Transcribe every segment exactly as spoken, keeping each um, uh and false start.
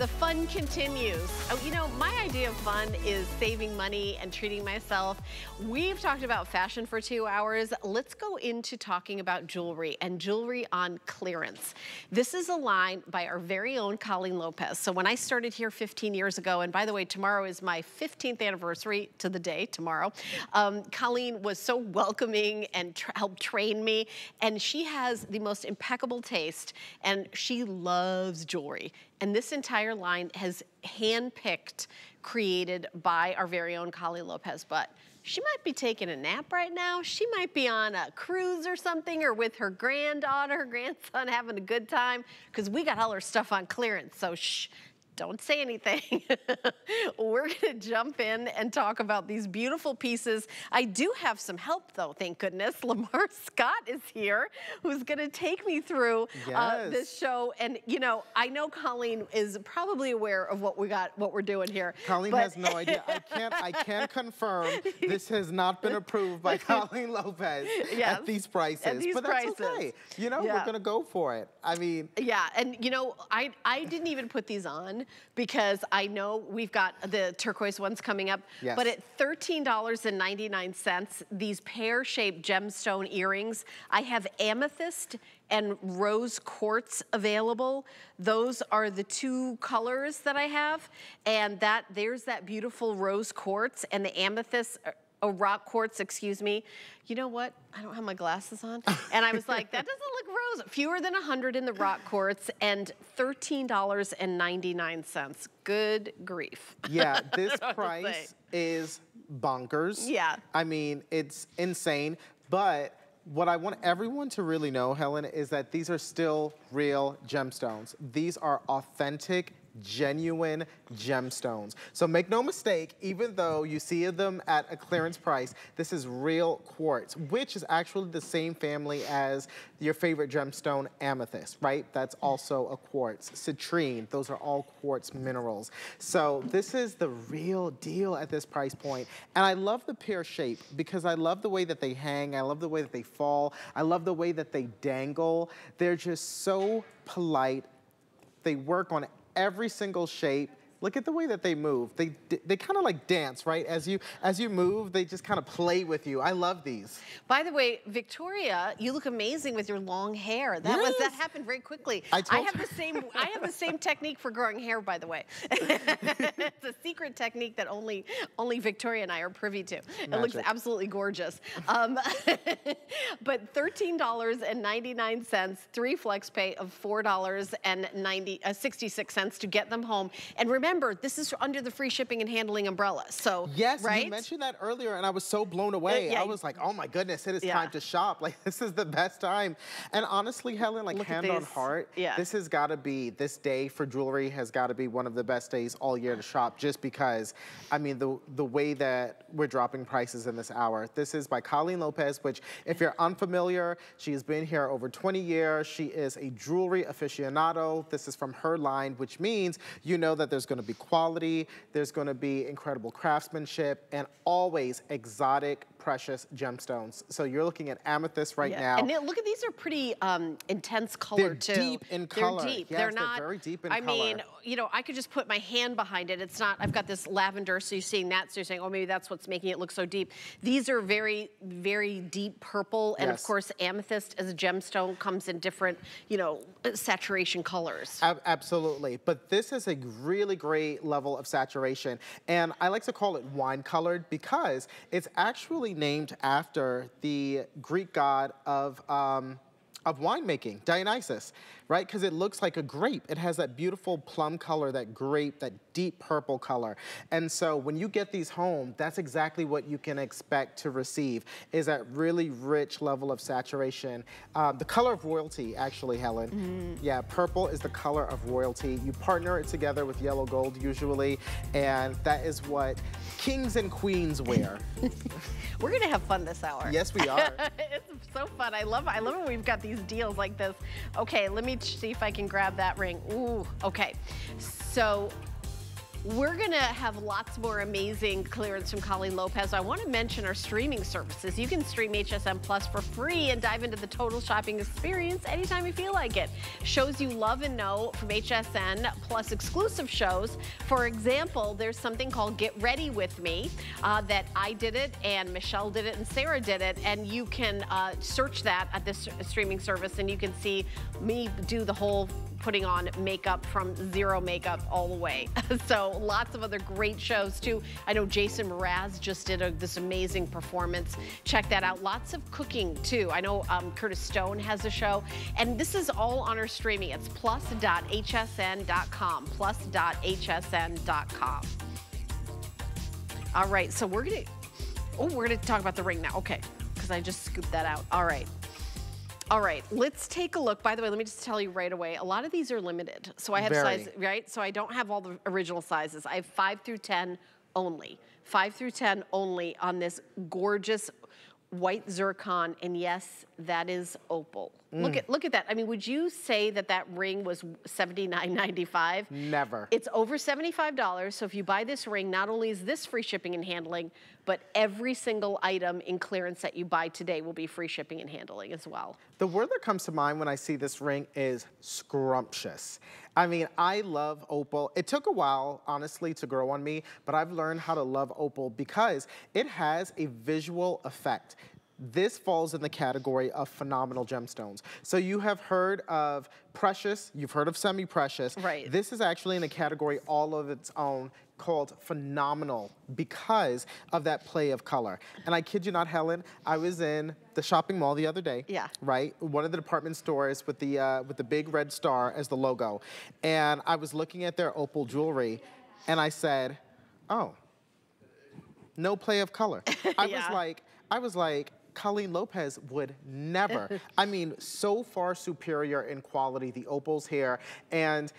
The fun continues. Oh, you know, my idea of fun is saving money and treating myself. We've talked about fashion for two hours. Let's go into talking about jewelry and jewelry on clearance. This is a line by our very own Colleen Lopez. So when I started here fifteen years ago, and by the way, tomorrow is my fifteenth anniversary to the day, tomorrow. Um, Colleen was so welcoming and tra- helped train me. And she has the most impeccable taste and she loves jewelry. And this entire line has handpicked, created by our very own Colleen Lopez. But she might be taking a nap right now. She might be on a cruise or something, or with her granddaughter, her grandson, having a good time, because we got all her stuff on clearance. So shh, don't say anything. We're gonna jump in and talk about these beautiful pieces. I do have some help though, thank goodness. Lamar Scott is here, who's gonna take me through yes. uh, this show. And you know, I know Colleen is probably aware of what we got, what we're doing here. Colleen but... has no idea. I can't. I can confirm this has not been approved by Colleen Lopez yes. at these prices. At these but prices. That's okay. You know, yeah. we're gonna go for it. I mean, yeah. And you know, I I didn't even put these on, because I know we've got the turquoise ones coming up, yes. but at thirteen ninety-nine, these pear-shaped gemstone earrings, I have amethyst and rose quartz available. Those are the two colors that I have, and that there's that beautiful rose quartz and the amethyst, oh, rock quartz, excuse me. You know what? I don't have my glasses on. And I was like, that doesn't look rose. Fewer than one hundred in the rock quartz and thirteen ninety-nine. Good grief. Yeah, this price is bonkers. Yeah. I mean, it's insane. But what I want everyone to really know, Helen, is that these are still real gemstones. These are authentic, genuine gemstones. So make no mistake, even though you see them at a clearance price, this is real quartz, which is actually the same family as your favorite gemstone, amethyst, right? That's also a quartz. Citrine, those are all quartz minerals. So this is the real deal at this price point. And I love the pear shape because I love the way that they hang. I love the way that they fall. I love the way that they dangle. They're just so polite. They work on every single shape. Look at the way that they move. They they kind of like dance, right? As you as you move, they just kind of play with you. I love these. By the way, Victoria, you look amazing with your long hair. That yes. was that happened very quickly. I, told I have you. the same I have the same technique for growing hair, by the way. It's a secret technique that only only Victoria and I are privy to. Magic. It looks absolutely gorgeous. Um, but thirteen ninety-nine, three flex pay of four dollars and ninety uh, sixty-six cents to get them home. And remember. Remember, this is under the free shipping and handling umbrella, so, yes, right? You mentioned that earlier, and I was so blown away. Uh, yeah. I was like, oh my goodness, it is yeah. time to shop. Like, this is the best time. And honestly, Helen, like, Look hand on heart, yeah. this has got to be, this day for jewelry has got to be one of the best days all year to shop, just because, I mean, the, the way that we're dropping prices in this hour. This is by Colleen Lopez, which, if you're unfamiliar, she has been here over twenty years. She is a jewelry aficionado. This is from her line, which means you know that there's going to be quality, there's going to be incredible craftsmanship, and always exotic, precious gemstones. So you're looking at amethyst right yeah. now. And then, look at these are pretty um, intense color they're too. They're deep in color. They're deep. Yes, they're not they're very deep in I color. I mean, you know, I could just put my hand behind it. It's not, I've got this lavender, so you're seeing that, so you're saying, oh, maybe that's what's making it look so deep. These are very, very deep purple, and yes. of course, amethyst as a gemstone comes in different, you know, saturation colors. A- absolutely, but this is a really great level of saturation, and I like to call it wine colored because it's actually named after the Greek god of um, of winemaking, Dionysus, right? Because it looks like a grape. It has that beautiful plum color, that grape, that deep purple color. And so when you get these home, that's exactly what you can expect to receive, is that really rich level of saturation. Um, the color of royalty, actually, Helen. Mm-hmm. Yeah, purple is the color of royalty. You partner it together with yellow gold usually, and that is what kings and queens wear. We're gonna have fun this hour. Yes, we are. It's so fun. I love, I love when we've got these deals like this. Okay, let me see if I can grab that ring. Ooh, okay. So, We're going to have lots more amazing clearance from Colleen Lopez. I want to mention our streaming services. You can stream H S N Plus for free and dive into the total shopping experience anytime you feel like it. Shows you love and know from H S N Plus, exclusive shows. For example, there's something called Get Ready With Me uh, that I did it, and Michelle did it, and Sarah did it. And you can uh, search that at this streaming service, and you can see me do the whole putting on makeup from zero makeup all the way. So lots of other great shows too. I know Jason Mraz just did a, this amazing performance. Check that out. Lots of cooking too. I know um, Curtis Stone has a show, and this is all on our streaming. It's plus dot H S N dot com, plus dot H S N dot com. All right, so we're gonna, oh, we're gonna talk about the ring now. Okay, because I just scooped that out. All right. All right, let's take a look. By the way, let me just tell you right away, a lot of these are limited. So I have Very. size, right? So I don't have all the original sizes. I have five through ten only. five through ten only on this gorgeous white zircon, and yes, that is opal. Mm. Look at look at that. I mean, would you say that that ring was seventy-nine ninety-five? Never. It's over seventy-five dollars, so if you buy this ring, not only is this free shipping and handling, but every single item in clearance that you buy today will be free shipping and handling as well. The word that comes to mind when I see this ring is scrumptious. I mean, I love opal. It took a while, honestly, to grow on me, but I've learned how to love opal because it has a visual effect. This falls in the category of phenomenal gemstones. So you have heard of precious, you've heard of semi-precious. Right. This is actually in a category all of its own called phenomenal because of that play of color. And I kid you not, Helen, I was in the shopping mall the other day. Yeah. Right? One of the department stores with the, uh, with the big red star as the logo. And I was looking at their opal jewelry and I said, oh, no play of color. I yeah. was like, I was like, Colleen Lopez would never. I mean, so far superior in quality, the opals here. And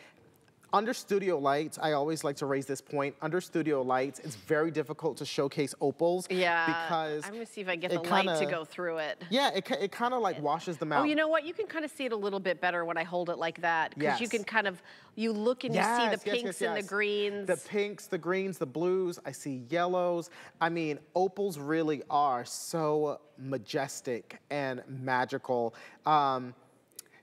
under studio lights, I always like to raise this point, under studio lights, it's very difficult to showcase opals. Yeah, because I'm gonna see if I get the kinda, light to go through it. Yeah, it, it kind of like washes them out. Oh, you know what? You can kind of see it a little bit better when I hold it like that, because yes. you can kind of, you look and yes, you see the yes, pinks yes, yes. and the greens. The pinks, the greens, the blues, I see yellows. I mean, opals really are so majestic and magical. Um,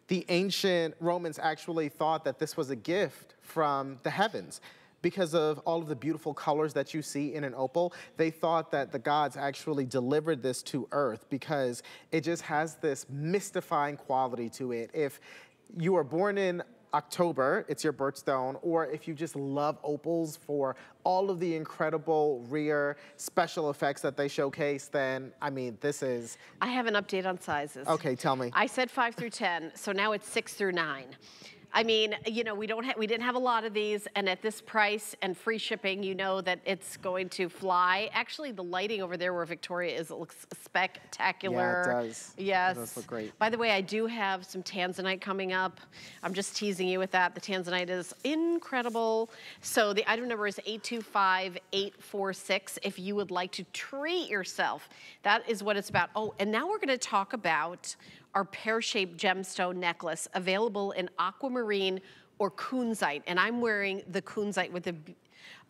The ancient Romans actually thought that this was a gift from the heavens because of all of the beautiful colors that you see in an opal. They thought that the gods actually delivered this to earth because it just has this mystifying quality to it. If you are born in October, it's your birthstone, or if you just love opals for all of the incredible rare special effects that they showcase, then I mean, this is... I have an update on sizes. Okay, tell me. I said five through ten, so now it's six through nine. I mean, you know, we don't ha we didn't have a lot of these, and at this price and free shipping, you know that it's going to fly. Actually, the lighting over there where Victoria is, it looks spectacular. Yeah, it does. Yes. It does look great. By the way, I do have some tanzanite coming up. I'm just teasing you with that. The tanzanite is incredible. So the item number is eight two five eight four six if you would like to treat yourself. That is what it's about. Oh, and now we're going to talk about our pear-shaped gemstone necklace available in aquamarine or kunzite. And I'm wearing the kunzite with the,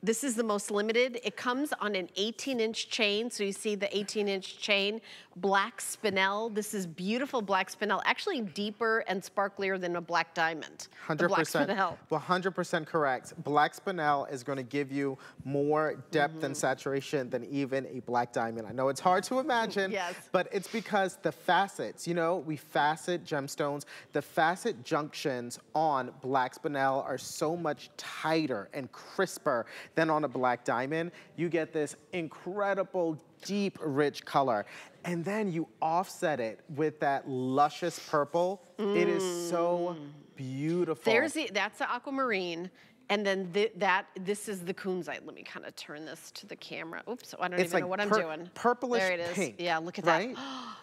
this is the most limited. It comes on an eighteen inch chain. So you see the eighteen inch chain, black spinel. This is beautiful black spinel, actually deeper and sparklier than a black diamond. one hundred percent, black spinel. one hundred percent correct. Black spinel is gonna give you more depth mm-hmm. and saturation than even a black diamond. I know it's hard to imagine, yes. but it's because the facets, you know, we facet gemstones. The facet junctions on black spinel are so much tighter and crisper than on a black diamond. You get this incredible, deep, rich color. And then you offset it with that luscious purple. Mm. It is so beautiful. There's the, that's the aquamarine. And then th that, this is the kunzite. Let me kind of turn this to the camera. Oops, I don't it's even like know what I'm doing. Purplish there it is. Pink, yeah, look at that. Right?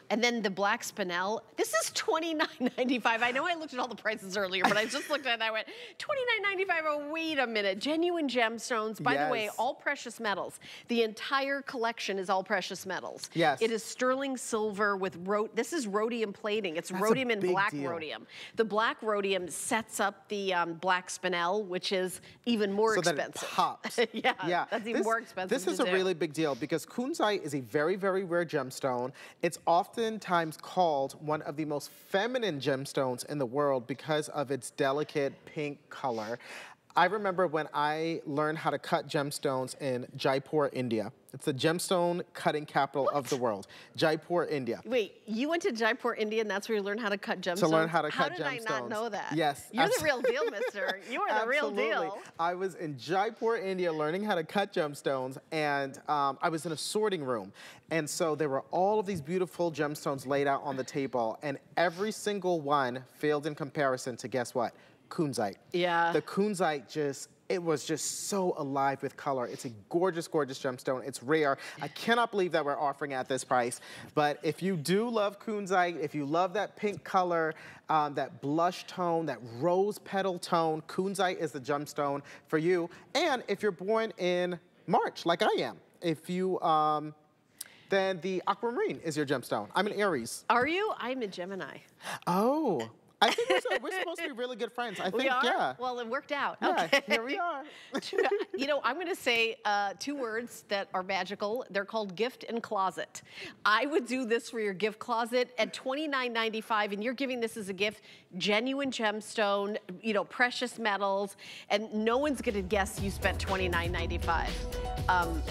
And then the black spinel, this is twenty-nine ninety-five. I know I looked at all the prices earlier, but I just looked at it and I went, twenty-nine ninety-five, oh, wait a minute. Genuine gemstones. By yes. the way, all precious metals. The entire collection is all precious metals. Yes. It is sterling silver with, ro this is rhodium plating. It's That's rhodium and black deal. Rhodium. The black rhodium sets up the um, black spinel, which is even more so expensive. So that it pops. yeah, yeah, that's even this, more expensive This is a do. really big deal because kunzite is a very, very rare gemstone. It's often oftentimes called one of the most feminine gemstones in the world because of its delicate pink color. I remember when I learned how to cut gemstones in Jaipur, India. It's the gemstone cutting capital what? of the world, Jaipur, India. Wait, you went to Jaipur, India, and that's where you learned how to cut gemstones? To learn how to how cut gemstones. How did gemstones. I not know that? Yes. You're absolutely. the real deal, mister. You are the absolutely. real deal. I was in Jaipur, India, learning how to cut gemstones, and um, I was in a sorting room. And so there were all of these beautiful gemstones laid out on the table, and every single one failed in comparison to, guess what? Kunzite. Yeah. The kunzite just, it was just so alive with color. It's a gorgeous, gorgeous gemstone. It's rare. I cannot believe that we're offering at this price. But if you do love kunzite, if you love that pink color, um, that blush tone, that rose petal tone, kunzite is the gemstone for you. And if you're born in March, like I am, if you... Um, then the aquamarine is your gemstone. I'm an Aries. Are you? I'm a Gemini. Oh. I think we're, so, we're supposed to be really good friends. I think, we are? yeah. Well, it worked out. Yeah, okay. Here we are. You know, I'm going to say uh, two words that are magical. They're called gift and closet. I would do this for your gift closet at twenty-nine ninety-five, and you're giving this as a gift. Genuine gemstone, you know, precious metals, and no one's going to guess you spent twenty-nine ninety-five. Um,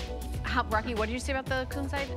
how, Rocky, what did you say about the kunzite?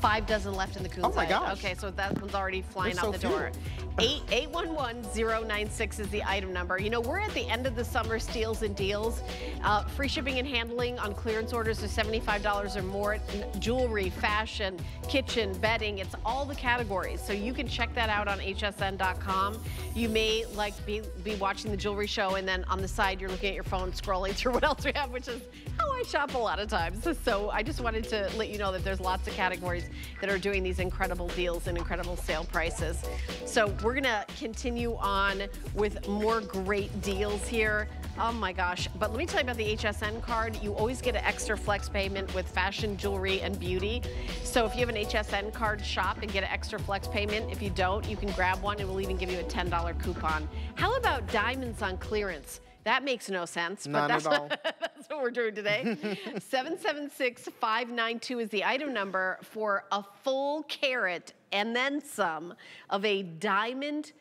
Five dozen left in the kunzite. Oh my gosh. Okay, so that one's already flying out the door. eight one one zero nine six is the item number. You know, we're at the end of the summer steals and deals. Uh, free shipping and handling on clearance orders of seventy-five dollars or more. Jewelry, fashion, kitchen, bedding, it's all the categories. So you can check that out on H S N dot com. You may like be, be watching the jewelry show, and then on the side you're looking at your phone scrolling through what else we have, which is how I shop a lot of times. So I just wanted to let you know that there's lots of categories that are doing these incredible deals and incredible sale prices. So we're gonna continue on with more great deals here. Oh my gosh, but let me tell you about the H S N card. You always get an extra flex payment with fashion, jewelry, and beauty. So if you have an H S N card, shop and get an extra flex payment. If you don't, you can grab one, and we'll even give you a ten dollar coupon. How about diamonds on clearance? That makes no sense, but None that's, at all. That's what we're doing today. seven seven six five nine two is the item number for a full carat and then some of a diamond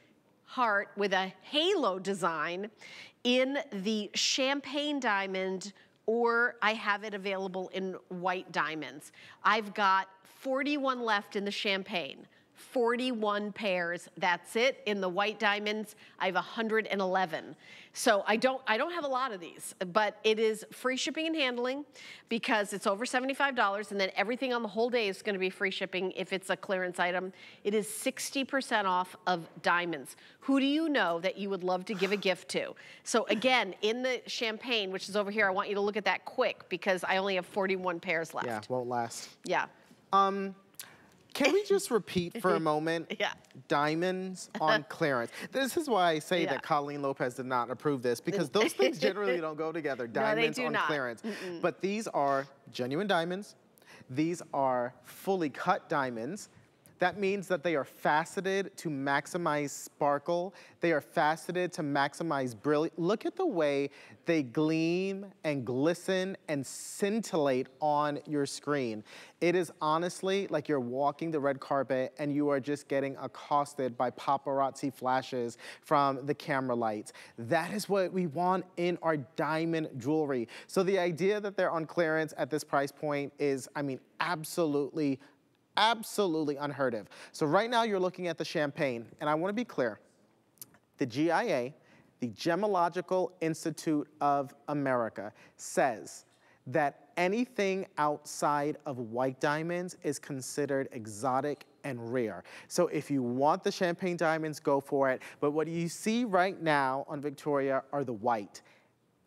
heart with a halo design in the champagne diamond, or I have it available in white diamonds. I've got forty-one left in the champagne. forty-one pairs, that's it. In the white diamonds, I have one hundred eleven. So I don't, I don't have a lot of these, but it is free shipping and handling because it's over seventy-five dollars, and then everything on the whole day is gonna be free shipping if it's a clearance item. It is sixty percent off of diamonds. Who do you know that you would love to give a gift to? So again, in the champagne, which is over here, I want you to look at that quick because I only have forty-one pairs left. Yeah, won't last. Yeah. Um. Can we just repeat for a moment? Yeah. Diamonds on clearance. This is why I say yeah. that Colleen Lopez did not approve this, because those things generally don't go together. Diamonds no, they do on not. clearance. Mm-mm. But these are genuine diamonds. These are fully cut diamonds. That means that they are faceted to maximize sparkle. They are faceted to maximize brilliance. Look at the way they gleam and glisten and scintillate on your screen. It is honestly like you're walking the red carpet and you are just getting accosted by paparazzi flashes from the camera lights. That is what we want in our diamond jewelry. So the idea that they're on clearance at this price point is, I mean, absolutely Absolutely unheard of. So right now you're looking at the champagne, and I want to be clear. The G I A, the Gemological Institute of America, says that anything outside of white diamonds is considered exotic and rare. So if you want the champagne diamonds, go for it. But what you see right now on Victoria are the white.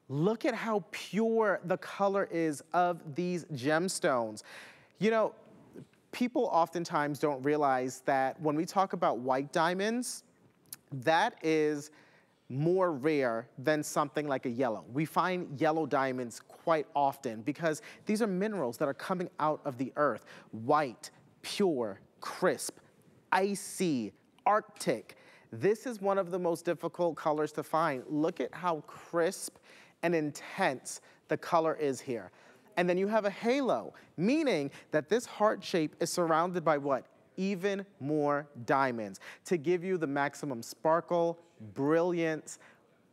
Look at how pure the color is of these gemstones. You know, people oftentimes don't realize that when we talk about white diamonds, that is more rare than something like a yellow. We find yellow diamonds quite often because these are minerals that are coming out of the earth. White, pure, crisp, icy, Arctic. This is one of the most difficult colors to find. Look at how crisp and intense the color is here. And then you have a halo, meaning that this heart shape is surrounded by what? Even more diamonds to give you the maximum sparkle, brilliance,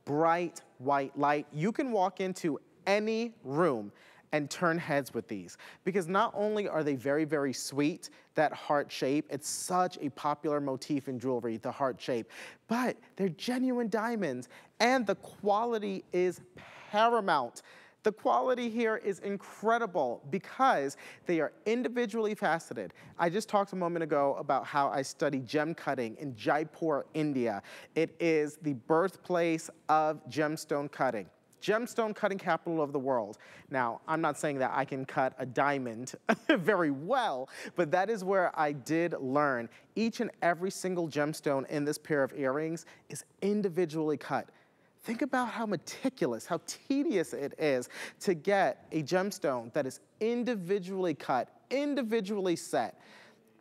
bright white light. You can walk into any room and turn heads with these because not only are they very, very sweet, that heart shape, it's such a popular motif in jewelry, the heart shape, but they're genuine diamonds and the quality is paramount. The quality here is incredible because they are individually faceted. I just talked a moment ago about how I study gem cutting in Jaipur, India. It is the birthplace of gemstone cutting. Gemstone cutting capital of the world. Now, I'm not saying that I can cut a diamond very well, but that is where I did learn. Each and every single gemstone in this pair of earrings is individually cut. Think about how meticulous, how tedious it is to get a gemstone that is individually cut, individually set.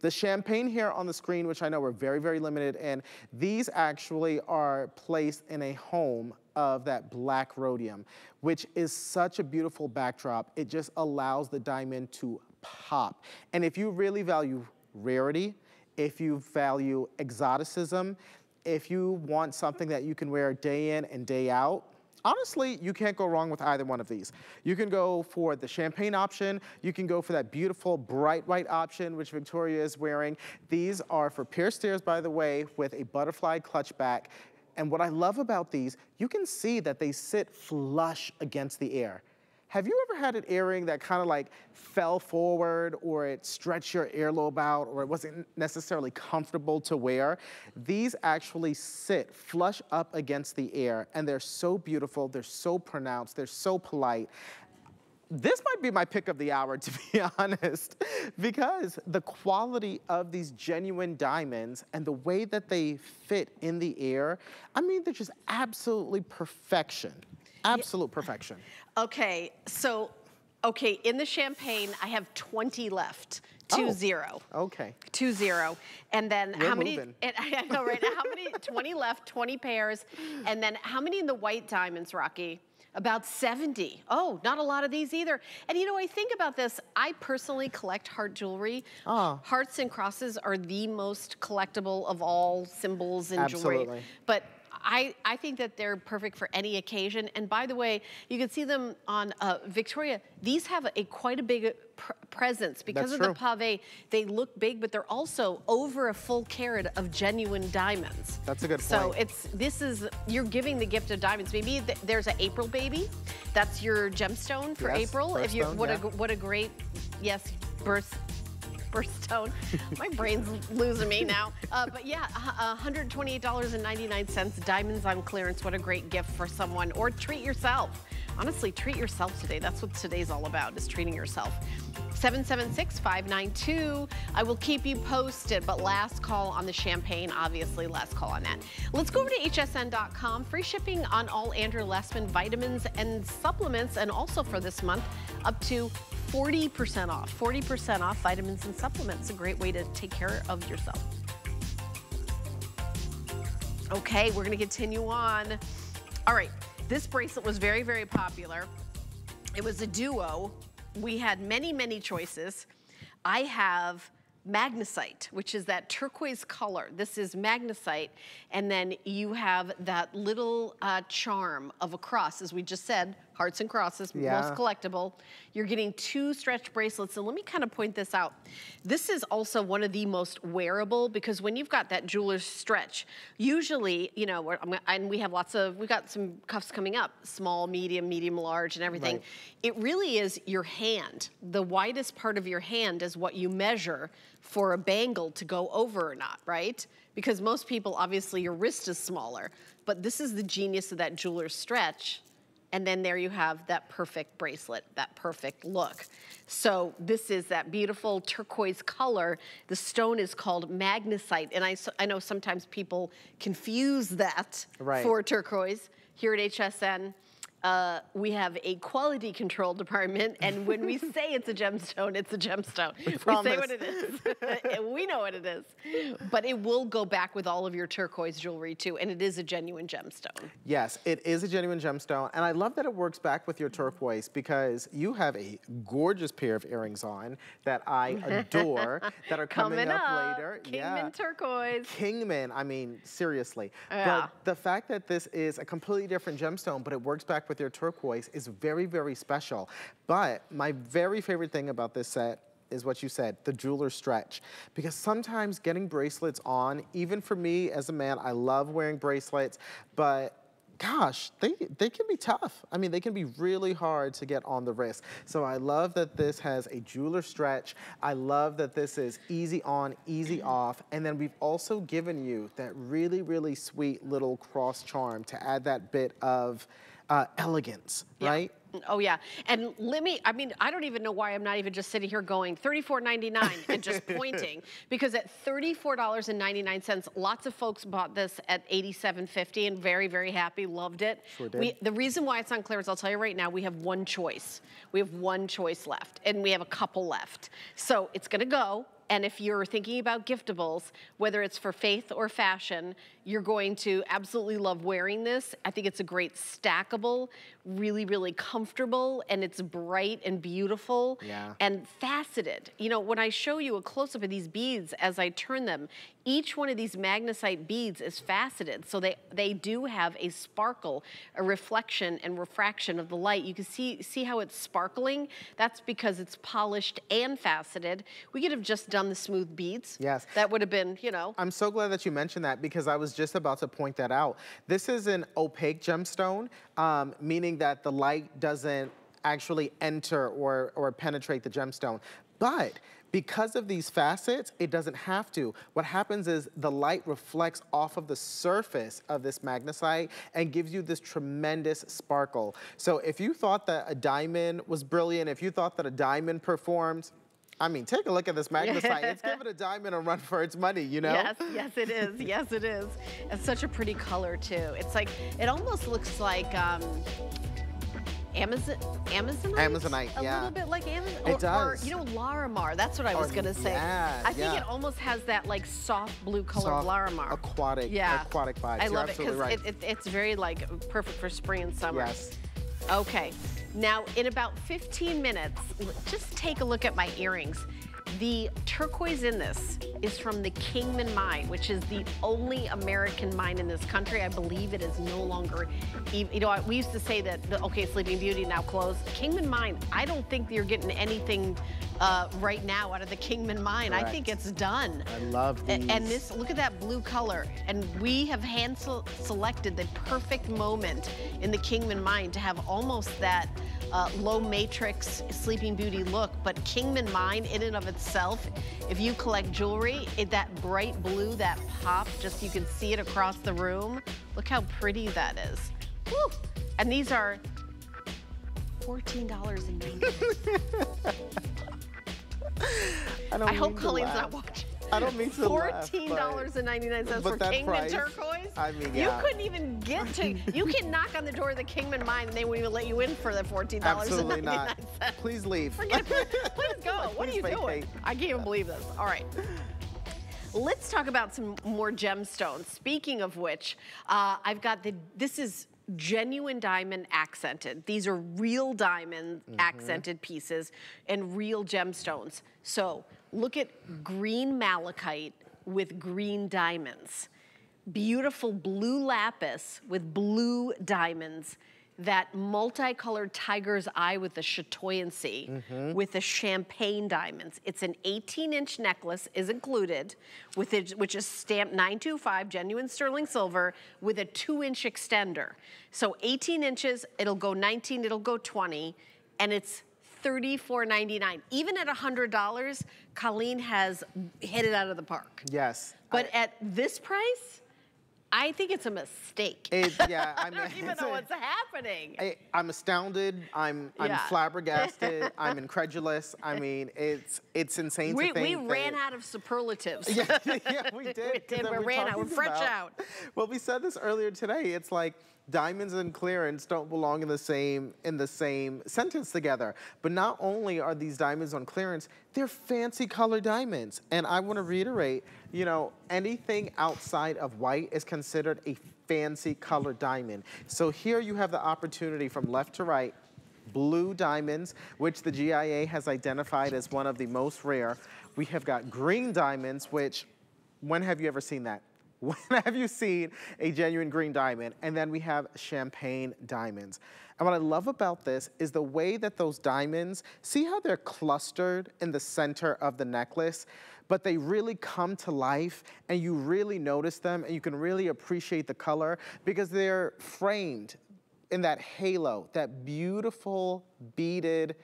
The champagne here on the screen, which I know we're very, very limited in, these actually are placed in a home of that black rhodium, which is such a beautiful backdrop. It just allows the diamond to pop. And if you really value rarity, if you value exoticism, if you want something that you can wear day in and day out, honestly, you can't go wrong with either one of these. You can go for the champagne option. You can go for that beautiful bright white option, which Victoria is wearing. These are for pierced ears, by the way, with a butterfly clutch back. And what I love about these, you can see that they sit flush against the air. Have you ever had an earring that kind of like fell forward or it stretched your earlobe out or it wasn't necessarily comfortable to wear? These actually sit flush up against the air and they're so beautiful, they're so pronounced, they're so polite. This might be my pick of the hour, to be honest, because the quality of these genuine diamonds and the way that they fit in the air, I mean, they're just absolutely perfection. Absolute perfection. Okay, so, okay, in the champagne, I have twenty left. Two oh, zero. Okay. Two zero. And then We're how many, and I know right now, how many, twenty left, twenty pairs. And then how many in the white diamonds, Rocky? About seventy. Oh, not a lot of these either. And you know, I think about this, I personally collect heart jewelry. Oh. Hearts and crosses are the most collectible of all symbols in Absolutely. Jewelry. But I, I think that they're perfect for any occasion. And by the way, you can see them on uh, Victoria. These have a, a quite a big pr presence because That's of true. The pave. They look big, but they're also over a full carat of genuine diamonds. That's a good so point. So it's this is you're giving the gift of diamonds. Maybe th there's an April baby. That's your gemstone for yes, April. If you what yeah. a what a great yes birth. Stone. My brain's losing me now. Uh, but yeah, one hundred twenty-eight dollars and ninety-nine cents, diamonds on clearance. What a great gift for someone. Or treat yourself. Honestly, treat yourself today. That's what today's all about, is treating yourself. seven seven six, five nine two. I will keep you posted, but last call on the champagne, obviously last call on that. Let's go over to H S N dot com. Free shipping on all Andrew Lessman vitamins and supplements, and also for this month, up to forty percent off, forty percent off vitamins and supplements. A great way to take care of yourself. Okay, we're gonna continue on. All right, this bracelet was very, very popular. It was a duo. We had many, many choices. I have magnesite, which is that turquoise color. This is magnesite. And then you have that little uh, charm of a cross, as we just said, hearts and crosses, yeah. most collectible. You're getting two stretch bracelets. And let me kind of point this out. This is also one of the most wearable because when you've got that jeweler's stretch, usually, you know, we're, and we have lots of, we've got some cuffs coming up, small, medium, medium, large, and everything. Right. It really is your hand. The widest part of your hand is what you measure for a bangle to go over or not, right? Because most people, obviously, your wrist is smaller. But this is the genius of that jeweler's stretch And then there you have that perfect bracelet, that perfect look. So this is that beautiful turquoise color. The stone is called magnesite. And I, I know sometimes people confuse that right. for turquoise. Here at H S N, uh, we have a quality control department. And when we say it's a gemstone, it's a gemstone. We, we say what it is. We know what it is. But it will go back with all of your turquoise jewelry too. And it is a genuine gemstone. Yes, it is a genuine gemstone. And I love that it works back with your turquoise because you have a gorgeous pair of earrings on that I adore that are coming, coming up, up later. Kingman yeah. turquoise. Kingman, I mean, seriously. Yeah. But the fact that this is a completely different gemstone, but it works back with with your turquoise is very, very special. But my very favorite thing about this set is what you said, the jeweler stretch. Because sometimes getting bracelets on, even for me as a man, I love wearing bracelets, but gosh, they, they can be tough. I mean, they can be really hard to get on the wrist. So I love that this has a jeweler stretch. I love that this is easy on, easy off. And then we've also given you that really, really sweet little cross charm to add that bit of uh, elegance, yeah. right? Oh yeah, and let me, I mean, I don't even know why I'm not even just sitting here going thirty-four ninety-nine and just pointing, because at thirty-four ninety-nine, lots of folks bought this at eighty-seven fifty and very, very happy, loved it. Sure did. We, the reason why it's on clearance, I'll tell you right now, we have one choice. We have one choice left, and we have a couple left. So it's gonna go. And if you're thinking about giftables, whether it's for faith or fashion, you're going to absolutely love wearing this. I think it's a great stackable, really, really comfortable, and it's bright and beautiful yeah. and faceted. You know, when I show you a close-up of these beads as I turn them, each one of these magnesite beads is faceted, so they, they do have a sparkle, a reflection and refraction of the light. You can see, see how it's sparkling? That's because it's polished and faceted. We could have just done the smooth beads. Yes. That would have been, you know. I'm so glad that you mentioned that because I was just about to point that out. This is an opaque gemstone, um, meaning that the light doesn't actually enter or, or penetrate the gemstone. But because of these facets, it doesn't have to. What happens is the light reflects off of the surface of this magnesite and gives you this tremendous sparkle. So if you thought that a diamond was brilliant, if you thought that a diamond performed, I mean, take a look at this magnesite. It's giving a diamond a run for its money, you know? Yes, yes it is, yes it is. It's such a pretty color too. It's like, it almost looks like, um, Amazon, Amazonite? Amazonite, a yeah. A little bit like Amazon. It or, does. Or, you know, Larimar, that's what I was oh, gonna say. Yeah, I think yeah. it almost has that like soft blue color soft, of Larimar. aquatic, yeah. aquatic vibes. I love You're it, because right. it, it, it's very like perfect for spring and summer. Yes. Okay, now in about fifteen minutes, just take a look at my earrings. The turquoise in this is from the Kingman mine, which is the only American mine in this country. I believe it is no longer, you know, we used to say that, the, okay, Sleeping Beauty now closed. Kingman mine, I don't think you're getting anything uh, right now out of the Kingman mine. Correct. I think it's done. I love these. And this, look at that blue color. And we have hand selected the perfect moment in the Kingman mine to have almost that uh, low matrix Sleeping Beauty look. But Kingman mine in and of itself, Itself. If you collect jewelry, it, that bright blue, that pop, just you can see it across the room. Look how pretty that is. Woo! And these are fourteen ninety-nine. I, I hope Colleen's laugh. not watching. I don't mean to fourteen ninety-nine for Kingman turquoise? I mean, yeah. You couldn't even get to, you can knock on the door of the Kingman mine and they wouldn't even let you in for the fourteen ninety-nine. Absolutely not. Please leave. Forget it. Please go. Please what are you vacate. doing? I can't even believe this. All right. Let's talk about some more gemstones. Speaking of which, uh, I've got the, this is genuine diamond accented. These are real diamond mm-hmm. accented pieces and real gemstones. So, look at green malachite with green diamonds. Beautiful blue lapis with blue diamonds. That multicolored tiger's eye with the chatoyancy, mm-hmm. with the champagne diamonds. It's an eighteen inch necklace is included, with it, which is stamped nine two five, genuine sterling silver, with a two inch extender. So eighteen inches, it'll go nineteen, it'll go twenty, and it's thirty-four ninety-nine. Even at one hundred dollars, Colleen has hit it out of the park. Yes. But I, at this price, I think it's a mistake. It, yeah, I mean, I don't even know a, what's happening. I, I'm astounded. I'm I'm yeah. flabbergasted. I'm incredulous. I mean, it's it's insane. We, to think we ran that, out of superlatives. Yeah, yeah, we did. we did. We, we ran out. We're French out. Well, we said this earlier today. It's like diamonds and clearance don't belong in the same in the same sentence together. But not only are these diamonds on clearance, they're fancy color diamonds. And I want to reiterate, you know, anything outside of white is considered a fancy color diamond. So here you have the opportunity from left to right, blue diamonds, which the G I A has identified as one of the most rare. We have got green diamonds, which, when have you ever seen that? When have you seen a genuine green diamond? And then we have champagne diamonds. And what I love about this is the way that those diamonds, see how they're clustered in the center of the necklace, but they really come to life and you really notice them and you can really appreciate the color because they're framed in that halo, that beautiful beaded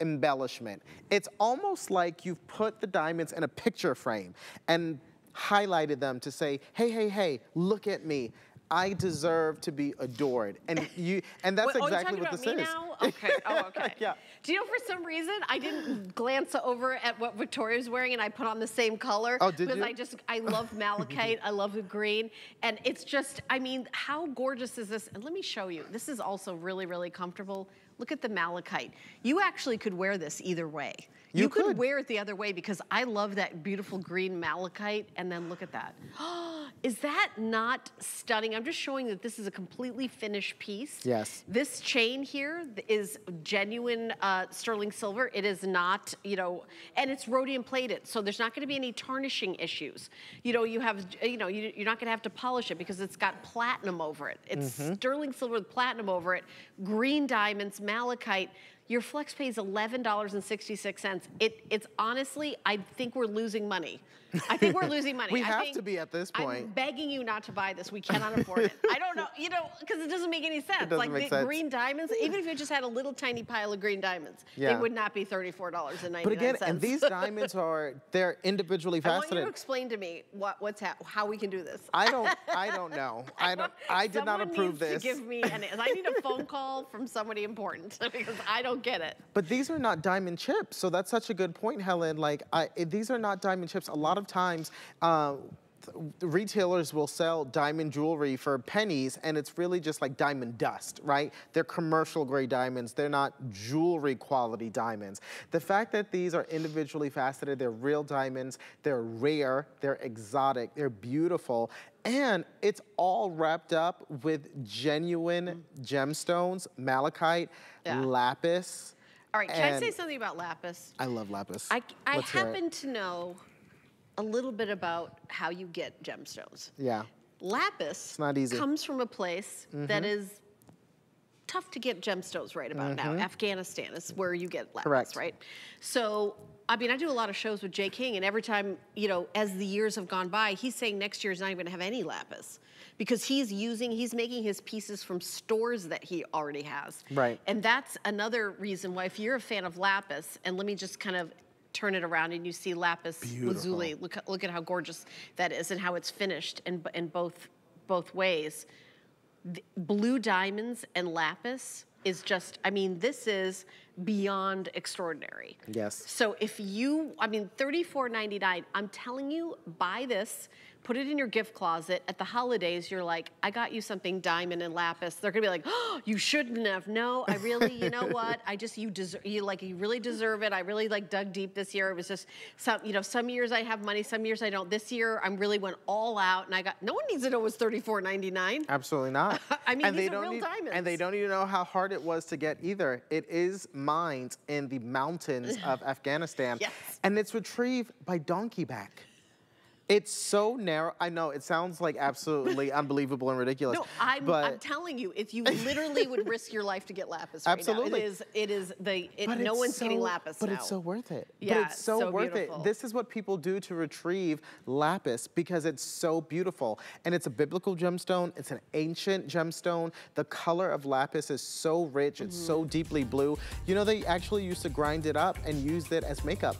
embellishment. It's almost like you've put the diamonds in a picture frame and highlighted them to say, hey, hey, hey, look at me. I deserve to be adored. And you, and that's Wait, exactly what this is. Oh, you're talking about me now? Okay, oh, okay. Yeah. Do you know, for some reason, I didn't glance over at what Victoria's wearing and I put on the same color. Oh, did because you? Because I just, I love malachite, I love the green. And it's just, I mean, how gorgeous is this? And let me show you. This is also really, really comfortable. Look at the malachite. You actually could wear this either way. You, you could. could wear it the other way because I love that beautiful green malachite. And then look at that. Is that not stunning? I'm just showing that this is a completely finished piece. Yes. This chain here is genuine uh, sterling silver. It is not, you know, and it's rhodium plated. So there's not going to be any tarnishing issues. You know, you have, you know, you, you're not going to have to polish it because it's got platinum over it. It's mm-hmm. sterling silver with platinum over it. Green diamonds, malachite. Your flex pay is eleven dollars and sixty-six cents. It, it's honestly, I think we're losing money. I think we're losing money. we I have think to be at this point. I'm begging you not to buy this. We cannot afford it. I don't know, you know, because it doesn't make any sense. It doesn't like make the sense. Green diamonds, even if you just had a little tiny pile of green diamonds, yeah. they would not be thirty-four dollars and ninety-nine cents. But again, and these diamonds are, they're individually faceted. I want you to explain to me what, what's ha how we can do this. I don't, I don't know. I don't. I did Someone not approve this. To give me, an, I need a phone call from somebody important because I don't get it. But these are not diamond chips, so that's such a good point, Helen. Like, I, these are not diamond chips. A lot of times, uh, retailers will sell diamond jewelry for pennies, and it's really just like diamond dust, right? They're commercial grade diamonds. They're not jewelry quality diamonds. The fact that these are individually faceted, they're real diamonds, they're rare, they're exotic, they're beautiful, and it's all wrapped up with genuine gemstones, malachite, yeah. lapis. All right, can I say something about lapis? I love lapis. I, I happen to know a little bit about how you get gemstones. Yeah. Lapis it's not easy. Comes from a place mm-hmm. that is tough to get gemstones right about mm-hmm. now. Afghanistan is where you get lapis, Correct. Right? So, I mean, I do a lot of shows with Jay King, and every time, you know, as the years have gone by, he's saying next year's not even going to have any lapis because he's using, he's making his pieces from stores that he already has. Right. And that's another reason why if you're a fan of lapis, and let me just kind of turn it around and you see lapis lazuli. Look, look at how gorgeous that is and how it's finished in, in both, both ways. The blue diamonds and lapis is just, I mean, this is beyond extraordinary. Yes. So if you, I mean, thirty-four ninety-nine, I'm telling you, buy this, put it in your gift closet. At the holidays, you're like, I got you something diamond and lapis. They're gonna be like, oh, you shouldn't have. No, I really, you know what? I just, you deserve, you like, you really deserve it. I really like dug deep this year. It was just some, you know, some years I have money, some years I don't. This year, I really went all out and I got, no one needs to know it was thirty-four ninety-nine. Absolutely not. I mean, and these they are don't real need, diamonds. And they don't even know how hard it was to get either. It is mined in the mountains of Afghanistan. Yes. And it's retrieved by donkey back. It's so narrow. I know, it sounds like absolutely unbelievable and ridiculous. No, I'm, but... I'm telling you, if you literally would risk your life to get lapis right absolutely. Now. It is, it is the, it, no one's so, getting lapis but now. But it's so worth it. Yeah, but it's so, so worth beautiful. It. This is what people do to retrieve lapis because it's so beautiful. And it's a biblical gemstone. It's an ancient gemstone. The color of lapis is so rich. It's mm. so deeply blue. You know, they actually used to grind it up and used it as makeup.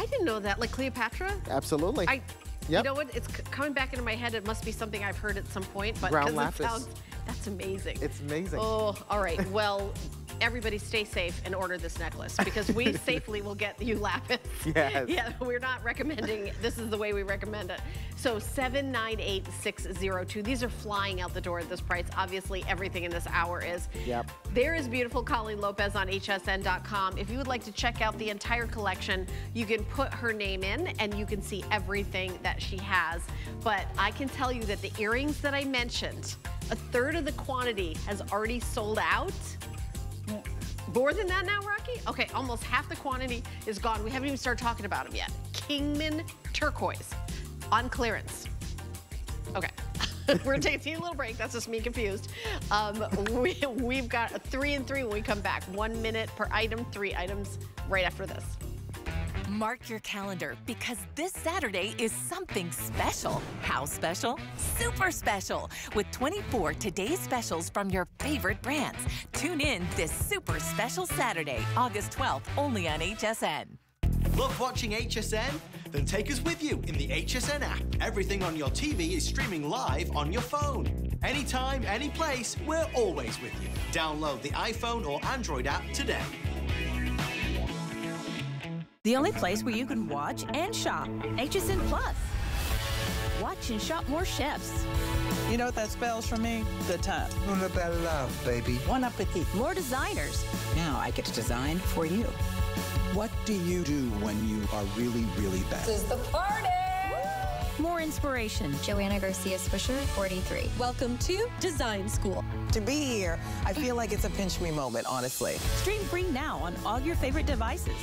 I didn't know that, like Cleopatra? Absolutely. I, Yep. You know what? It's coming back into my head. It must be something I've heard at some point. But ground lapis. It sounds, that's amazing. It's amazing. Oh, all right. Well, everybody stay safe and order this necklace because we safely will get you lapis. Yes. Yeah, we're not recommending. This is the way we recommend it. So seven nine eight six zero two. These are flying out the door at this price. Obviously, everything in this hour is. Yep. There is beautiful Colleen Lopez on H S N dot com. If you would like to check out the entire collection, you can put her name in and you can see everything that she has. But I can tell you that the earrings that I mentioned, a third of the quantity has already sold out. More than that now, Rocky? Okay, almost half the quantity is gone. We haven't even started talking about them yet. Kingman turquoise on clearance. Okay. We're taking a little break. That's just me confused. Um, we, we've got a three and three when we come back. One minute per item, three items right after this. Mark your calendar because this Saturday is something special. How special? Super special with twenty-four today's specials from your favorite brands. Tune in this super special Saturday, August twelfth, only on H S N. Love watching H S N? Then take us with you in the H S N app. Everything on your T V is streaming live on your phone. Anytime, any place, we're always with you. Download the iPhone or Android app today. The only place where you can watch and shop. H S N Plus. Watch and shop more chefs. You know what that spells for me? Good time. Una bella love, baby. Bon appetit. More designers. Now I get to design for you. What do you do when you are really, really bad? This is the party! Woo! More inspiration. Joanna Garcia Swisher, forty-three. Welcome to Design School. To be here, I feel like it's a pinch me moment, honestly. Stream free now on all your favorite devices.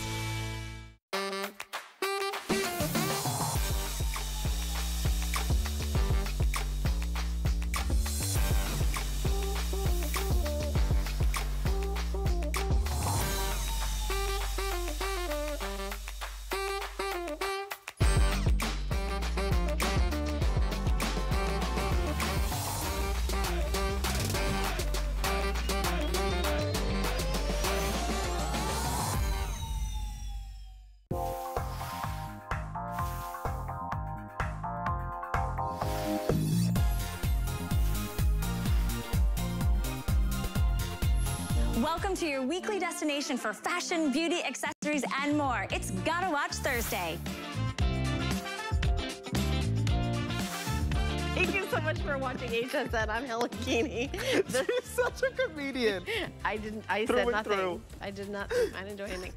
Welcome to your weekly destination for fashion, beauty, accessories, and more. It's Gotta Watch Thursday. Thank you so much for watching H S N. I'm Helen Keaney. She's such a comedian. I didn't, I through said nothing. Through. I did not, I didn't do anything.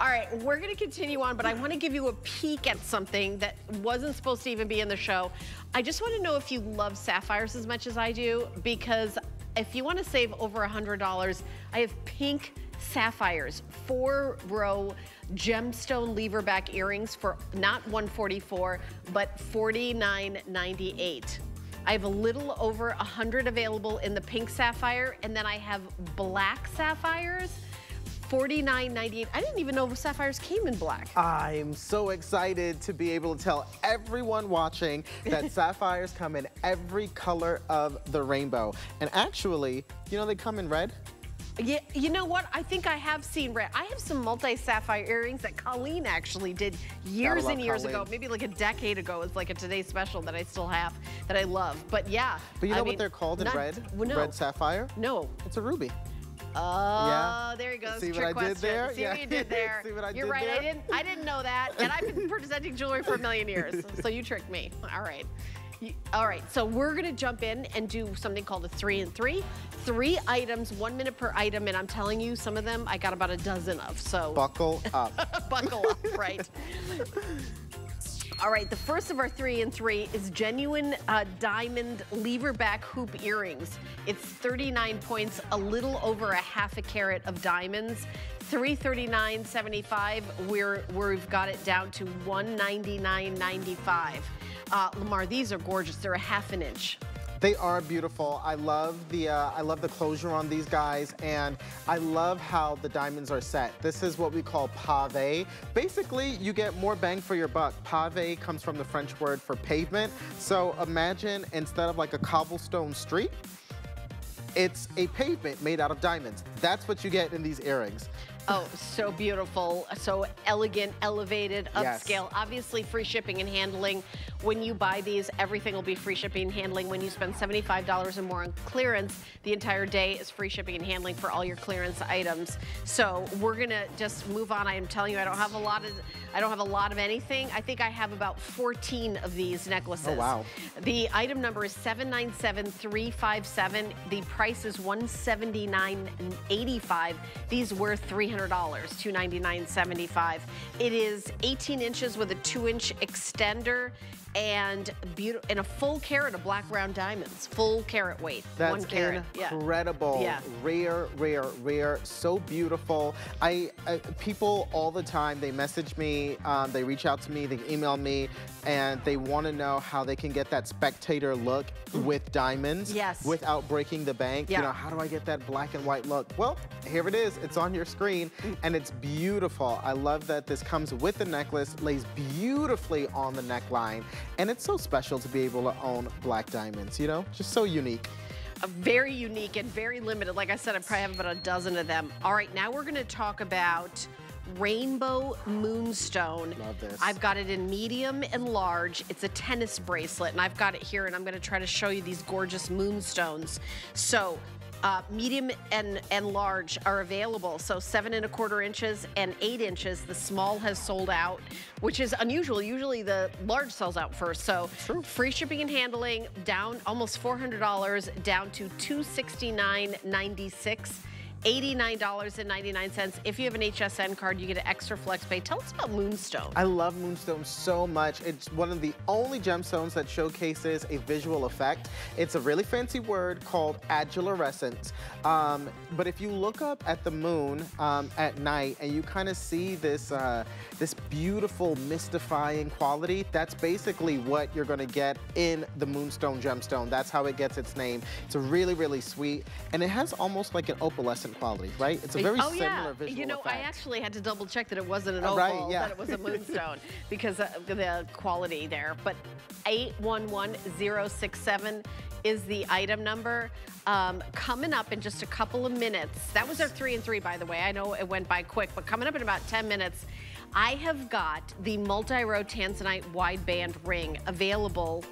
All right, we're gonna continue on, but I wanna give you a peek at something that wasn't supposed to even be in the show. I just wanna know if you love sapphires as much as I do, because if you want to save over one hundred dollars, I have pink sapphires, four row gemstone lever back earrings for not one forty-four, but forty-nine ninety-eight. I have a little over one hundred available in the pink sapphire, and then I have black sapphires, forty-nine ninety-eight. I didn't even know sapphires came in black. I'm so excited to be able to tell everyone watching that sapphires come in every color of the rainbow. And actually, you know they come in red? Yeah, you know what? I think I have seen red. I have some multi-sapphire earrings that Colleen actually did years and years Colleen. ago, maybe like a decade ago. It's like a Today Special that I still have that I love. But yeah. But you know I what mean, they're called in not, red? Well, no. Red sapphire? No. It's a ruby. Oh, yeah. There he goes. See Trick what I question. did there? See yeah. what you did there. See what I You're did right. There? I didn't. I didn't know that, and I've been presenting jewelry for a million years. So you tricked me. All right. All right. So we're gonna jump in and do something called a three and three, three items, one minute per item, and I'm telling you, some of them I got about a dozen of. So buckle up. Buckle up. Right. All right, the first of our three and three is genuine uh, diamond lever-back hoop earrings. It's thirty-nine points, a little over a half a carat of diamonds. three thirty-nine seventy-five, we're, we've got it down to one ninety-nine ninety-five. Uh, Lamar, these are gorgeous. They're a half an inch. They are beautiful. I love the uh, I love the closure on these guys, and I love how the diamonds are set. This is what we call pavé. Basically, you get more bang for your buck. Pavé comes from the French word for pavement. So imagine instead of like a cobblestone street, It's a pavement made out of diamonds. That's what you get in these earrings. Oh, so beautiful, so elegant, elevated, upscale. Yes. Obviously free shipping and handling. When you buy these, everything will be free shipping and handling. When you spend seventy-five dollars or more on clearance, the entire day is free shipping and handling for all your clearance items. So we're gonna just move on. I am telling you, I don't have a lot of, I don't have a lot of anything. I think I have about fourteen of these necklaces. Oh, wow. The item number is seven nine seven three five seven. The price is one seventy-nine eighty-five. These were three hundred dollars, two ninety-nine seventy-five. It is eighteen inches with a two inch extender. And beautiful, and a full carat of black round diamonds, full carat weight. That's one carat. Incredible, yeah. rare, rare, rare, so beautiful. I, I people all the time, they message me, um, they reach out to me, they email me, and they want to know how they can get that spectator look with diamonds, yes, without breaking the bank. Yeah. You know, how do I get that black and white look? Well, here it is. It's on your screen, and it's beautiful. I love that this comes with the necklace, lays beautifully on the neckline. And it's so special to be able to own black diamonds, you know? Just so unique. Uh, very unique and very limited. Like I said, I probably have about a dozen of them. All right, now we're going to talk about rainbow moonstone. Love this. I've got it in medium and large. It's a tennis bracelet, and I've got it here, and I'm going to try to show you these gorgeous moonstones. So... Uh, medium and, and large are available, so seven and a quarter inches and eight inches. The small has sold out, which is unusual. Usually the large sells out first. So true. Free shipping and handling, down almost four hundred dollars, down to two sixty-nine ninety-six. eighty-nine ninety-nine. If you have an H S N card, you get an extra flex pay. Tell us about moonstone. I love moonstone so much. It's one of the only gemstones that showcases a visual effect. It's a really fancy word called adularescence. Um, but if you look up at the moon um, at night and you kind of see this, uh, this beautiful mystifying quality, that's basically what you're going to get in the moonstone gemstone. That's how it gets its name. It's a really, really sweet, and it has almost like an opalescent quality, right? It's a very oh, similar yeah. visual You know, effect. I actually had to double check that it wasn't an opal, right, yeah. that it was a moonstone because of the quality there. But eight one one zero six seven is the item number. Um, coming up in just a couple of minutes, that was our three and three, by the way. I know it went by quick, but coming up in about ten minutes, I have got the multi-row tanzanite wideband ring available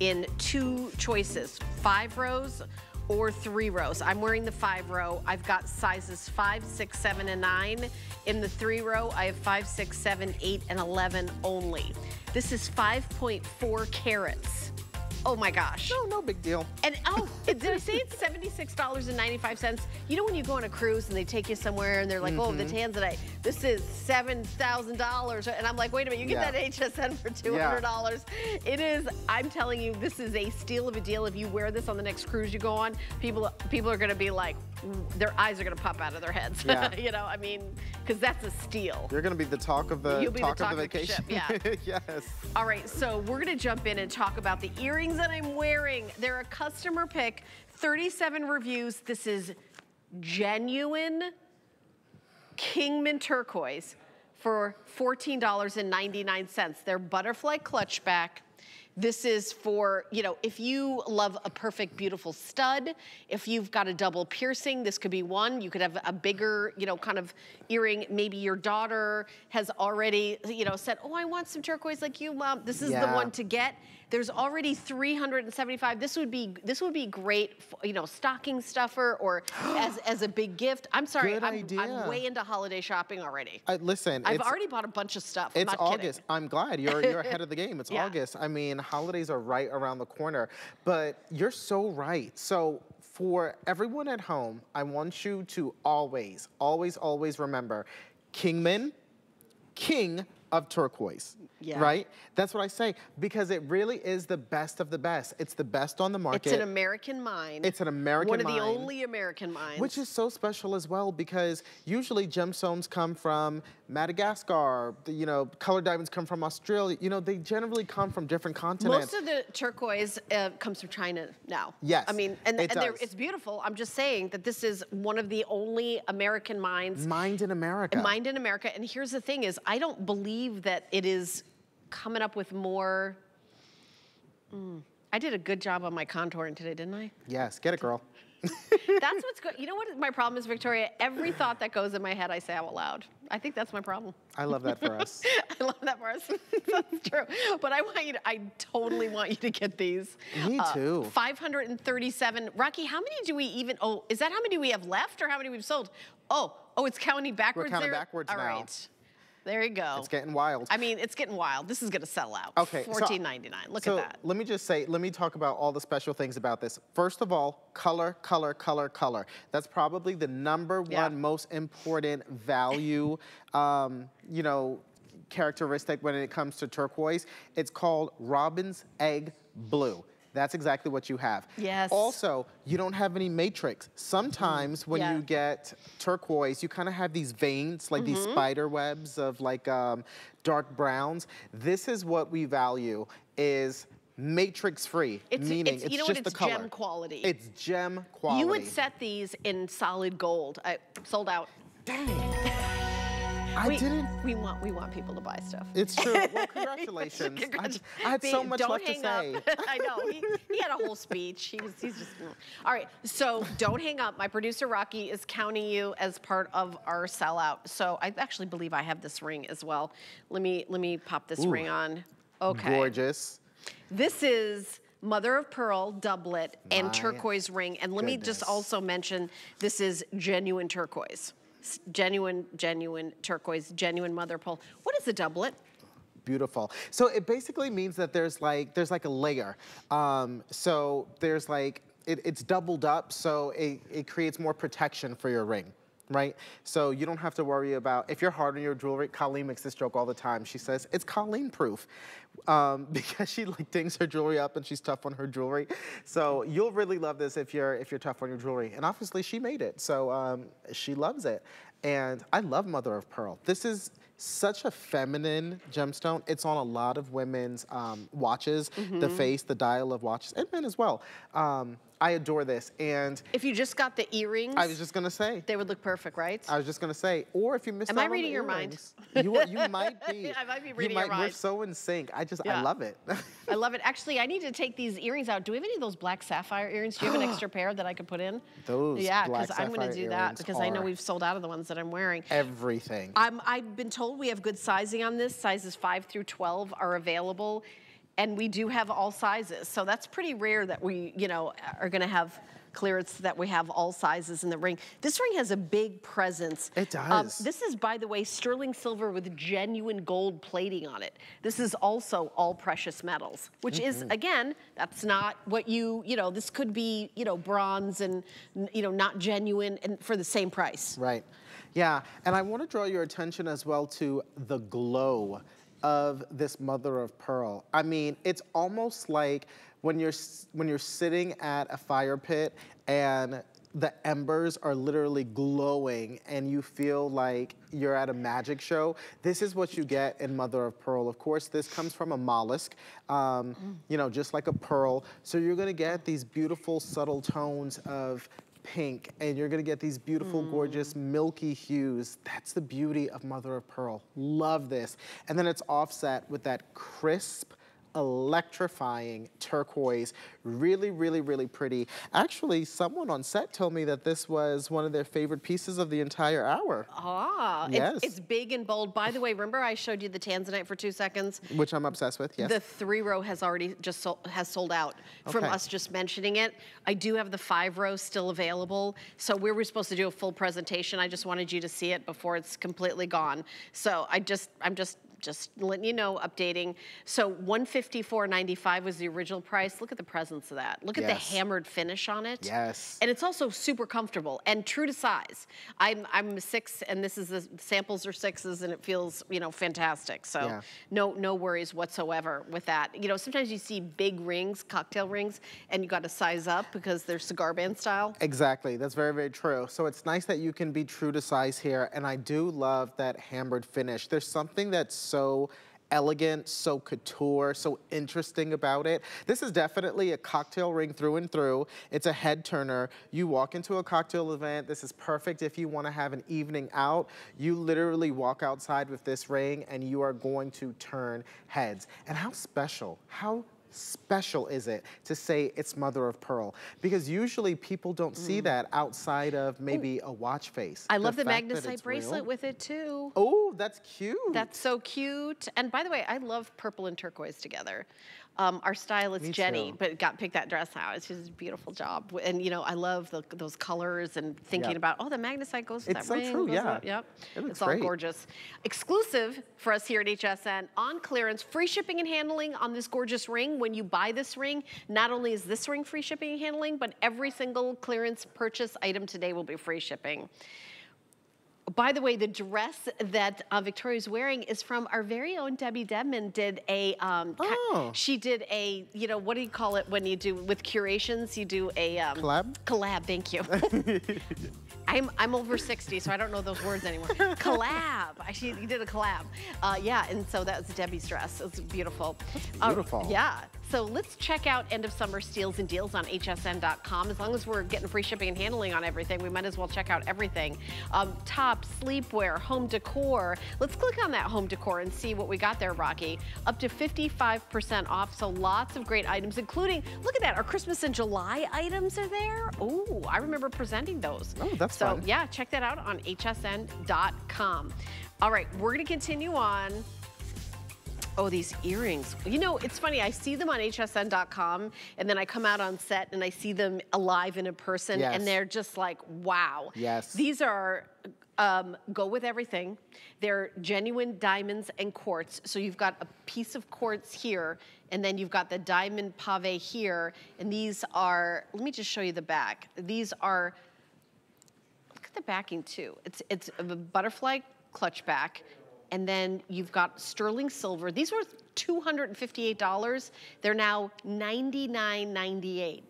in two choices, five rows, or three rows. I'm wearing the five row. I've got sizes five, six, seven, and nine. In the three row, I have five, six, seven, eight, and eleven only. This is five point four carats. Oh my gosh. No, no big deal. And oh, did I say it's seventy-six ninety-five? You know when you go on a cruise and they take you somewhere and they're like, mm-hmm. oh, the tanzanite, this is seven thousand dollars. And I'm like, wait a minute, you yeah. get that H S N for two hundred dollars. Yeah. It is, I'm telling you, this is a steal of a deal. If you wear this on the next cruise you go on, people, people are going to be like, their eyes are going to pop out of their heads. Yeah. You know, I mean, because that's a steal. You're going to be the talk of the, You'll be talk the talk of the vacation. Of the ship. Yeah. Yes. All right, so we're going to jump in and talk about the earrings that I'm wearing. They're a customer pick, thirty-seven reviews. This is genuine Kingman turquoise for fourteen ninety-nine. They're butterfly clutch back. This is for, you know, if you love a perfect, beautiful stud, if you've got a double piercing, this could be one. You could have a bigger, you know, kind of earring. Maybe your daughter has already, you know, said, oh, I want some turquoise like you, Mom. This is yeah. the one to get. There's already three hundred seventy-five. This would be this would be great, for, you know, stocking stuffer or as as a big gift. I'm sorry, Good I'm, idea. I'm way into holiday shopping already. Uh, listen, I've already bought a bunch of stuff. It's not August. Kidding. I'm glad you're you're ahead of the game. It's yeah. August. I mean, holidays are right around the corner. But you're so right. So. For everyone at home, I want you to always, always, always remember, Kingman, king of turquoise, yeah. right? That's what I say, because it really is the best of the best. It's the best on the market. It's an American mine. It's an American mine. One of mine, the only American mines. Which is so special as well, because usually gemstones come from Madagascar, you know, colored diamonds come from Australia. You know, they generally come from different continents. Most of the turquoise uh, comes from China now. Yes, I mean, and, it and does. It's beautiful. I'm just saying that this is one of the only American mines. Mined in America. Mined in America. And here's the thing is, I don't believe that it is coming up with more. Mm. I did a good job on my contouring today, didn't I? Yes, get it, girl. That's what's good. You know what my problem is, Victoria? Every thought that goes in my head, I say out loud. I think that's my problem. I love that for us. I love that for us. That's true. But I want you to, I totally want you to get these. Me uh, too. five hundred thirty-seven. Rocky, how many do we even, oh, is that how many we have left or how many we've sold? Oh, oh, it's counting backwards. We're counting there? backwards All now. All right. There you go. It's getting wild. I mean, it's getting wild. This is gonna sell out. Okay. fourteen ninety-nine, look at that. So let me just say, let me talk about all the special things about this. First of all, color, color, color, color. That's probably the number one yeah. most important value, um, you know, characteristic when it comes to turquoise. It's called robin's egg blue. That's exactly what you have. Yes. Also, you don't have any matrix. Sometimes when yeah. you get turquoise, you kind of have these veins, like mm-hmm. these spider webs of like um, dark browns. This is what we value is matrix free, it's, meaning it's, it's you know just what, it's the color. It's gem quality. It's gem quality. You would set these in solid gold. I sold out. Dang. I we, didn't. We want we want people to buy stuff. It's true. Well, congratulations. Congrats. I, I had so much left to say. I know. He, he had a whole speech. He was. He's just. All right. So don't hang up. My producer Rocky is counting you as part of our sellout. So I actually believe I have this ring as well. Let me let me pop this Ooh, ring on. Okay. Gorgeous. This is mother of pearl doublet My and turquoise ring. And let goodness. me just also mention this is genuine turquoise. Genuine, genuine turquoise, genuine mother pearl. What is a doublet? Beautiful. So it basically means that there's like there's like a layer. Um, so there's like it, it's doubled up, so it, it creates more protection for your ring, right? So you don't have to worry about if you're hard on your jewelry. Colleen makes this joke all the time. She says it's Colleen proof um, because she like dings her jewelry up and she's tough on her jewelry. So you'll really love this if you're if you're tough on your jewelry. And obviously she made it, so um, she loves it. And I love mother of pearl. This is such a feminine gemstone. It's on a lot of women's um, watches, mm-hmm. the face, the dial of watches, and men as well. Um, I adore this. And if you just got the earrings, I was just gonna say they would look perfect, right? I was just gonna say, or if you missed, am I reading your earrings, mind? You, are, you might be. I might be reading you might, your mind. We're so in sync. I just, yeah. I love it. I love it. Actually, I need to take these earrings out. Do we have any of those black sapphire earrings? Do you have an extra pair that I could put in? Those, yeah, because I'm gonna do that because I know we've sold out of the ones that I'm wearing. Everything. I'm, I've been told we have good sizing on this. Sizes five through twelve are available. And we do have all sizes. So that's pretty rare that we, you know, are gonna have clearance that we have all sizes in the ring. This ring has a big presence. It does. Um, this is, by the way, sterling silver with genuine gold plating on it. This is also all precious metals, which mm-hmm. is, again, that's not what you, you know, this could be, you know, bronze and, you know, not genuine and for the same price. Right. Yeah. And I wanna draw your attention as well to the glow of this mother of pearl. I mean, it's almost like when you're when you're sitting at a fire pit and the embers are literally glowing and you feel like you're at a magic show. This is what you get in mother of pearl. Of course, this comes from a mollusk, um, you know, just like a pearl. So you're gonna get these beautiful subtle tones of pink and you're gonna get these beautiful, mm. gorgeous, milky hues. That's the beauty of mother of pearl. Love this. And then it's offset with that crisp, electrifying turquoise. Really, really, really pretty. Actually, someone on set told me that this was one of their favorite pieces of the entire hour. Ah, yes. It's, it's big and bold. By the way, remember I showed you the tanzanite for two seconds? Which I'm obsessed with, yes. The three row has already just sold, has sold out from okay. us just mentioning it. I do have the five row still available. So we were supposed to do a full presentation. I just wanted you to see it before it's completely gone. So I just, I'm just, just letting you know, updating. So one fifty-four ninety-five was the original price. Look at the presence of that. Look yes. at the hammered finish on it. Yes. And it's also super comfortable and true to size. I'm I'm six, and this is the samples are sixes, and it feels you know fantastic. So yeah. no no worries whatsoever with that. You know sometimes you see big rings, cocktail rings, and you got to size up because they're cigar band style. Exactly. That's very very true. So it's nice that you can be true to size here, and I do love that hammered finish. There's something that's so So elegant, so couture, so interesting about it. This is definitely a cocktail ring through and through. It's a head turner. You walk into a cocktail event. This is perfect if you want to have an evening out. You literally walk outside with this ring and you are going to turn heads. And how special, how special is it to say it's mother of pearl? Because usually people don't mm. see that outside of maybe Ooh. a watch face. I the love the magnesite bracelet real. with it too. Oh, that's cute. That's so cute. And by the way, I love purple and turquoise together. Um, our stylist Jenny, but got picked that dress out. It's just a beautiful job, and you know I love the, those colors and thinking yep. about oh the magnesite goes with it's that so ring. It's so true, yeah. That, yep, it it's great. all gorgeous. Exclusive for us here at H S N on clearance, free shipping and handling on this gorgeous ring. When you buy this ring, not only is this ring free shipping and handling, but every single clearance purchase item today will be free shipping. By the way, the dress that uh, Victoria's wearing is from our very own Debbie Dedman. Did a um, oh. she did a you know what do you call it when you do with curations? You do a um, collab. Collab. Thank you. I'm I'm over sixty, so I don't know those words anymore. Collab. I, she you did a collab. Uh, yeah, and so that was Debbie's dress. It was beautiful. That's beautiful. Uh, yeah. So let's check out end of summer steals and deals on H S N dot com. As long as we're getting free shipping and handling on everything, we might as well check out everything. Um, top, sleepwear, home decor. Let's click on that home decor and see what we got there, Rocky. Up to fifty-five percent off, so lots of great items, including, look at that, our Christmas and July items are there. Ooh, I remember presenting those. Oh, that's So fun. yeah, check that out on H S N dot com. All right, we're gonna continue on. Oh, these earrings. You know, it's funny, I see them on H S N dot com and then I come out on set and I see them alive and in person yes. and they're just like, wow. Yes. These are, um, go with everything. They're genuine diamonds and quartz. So you've got a piece of quartz here and then you've got the diamond pave here. And these are, let me just show you the back. These are, look at the backing too. It's, it's a butterfly clutch back. And then you've got sterling silver. These were two hundred fifty-eight dollars. They're now ninety-nine ninety-eight.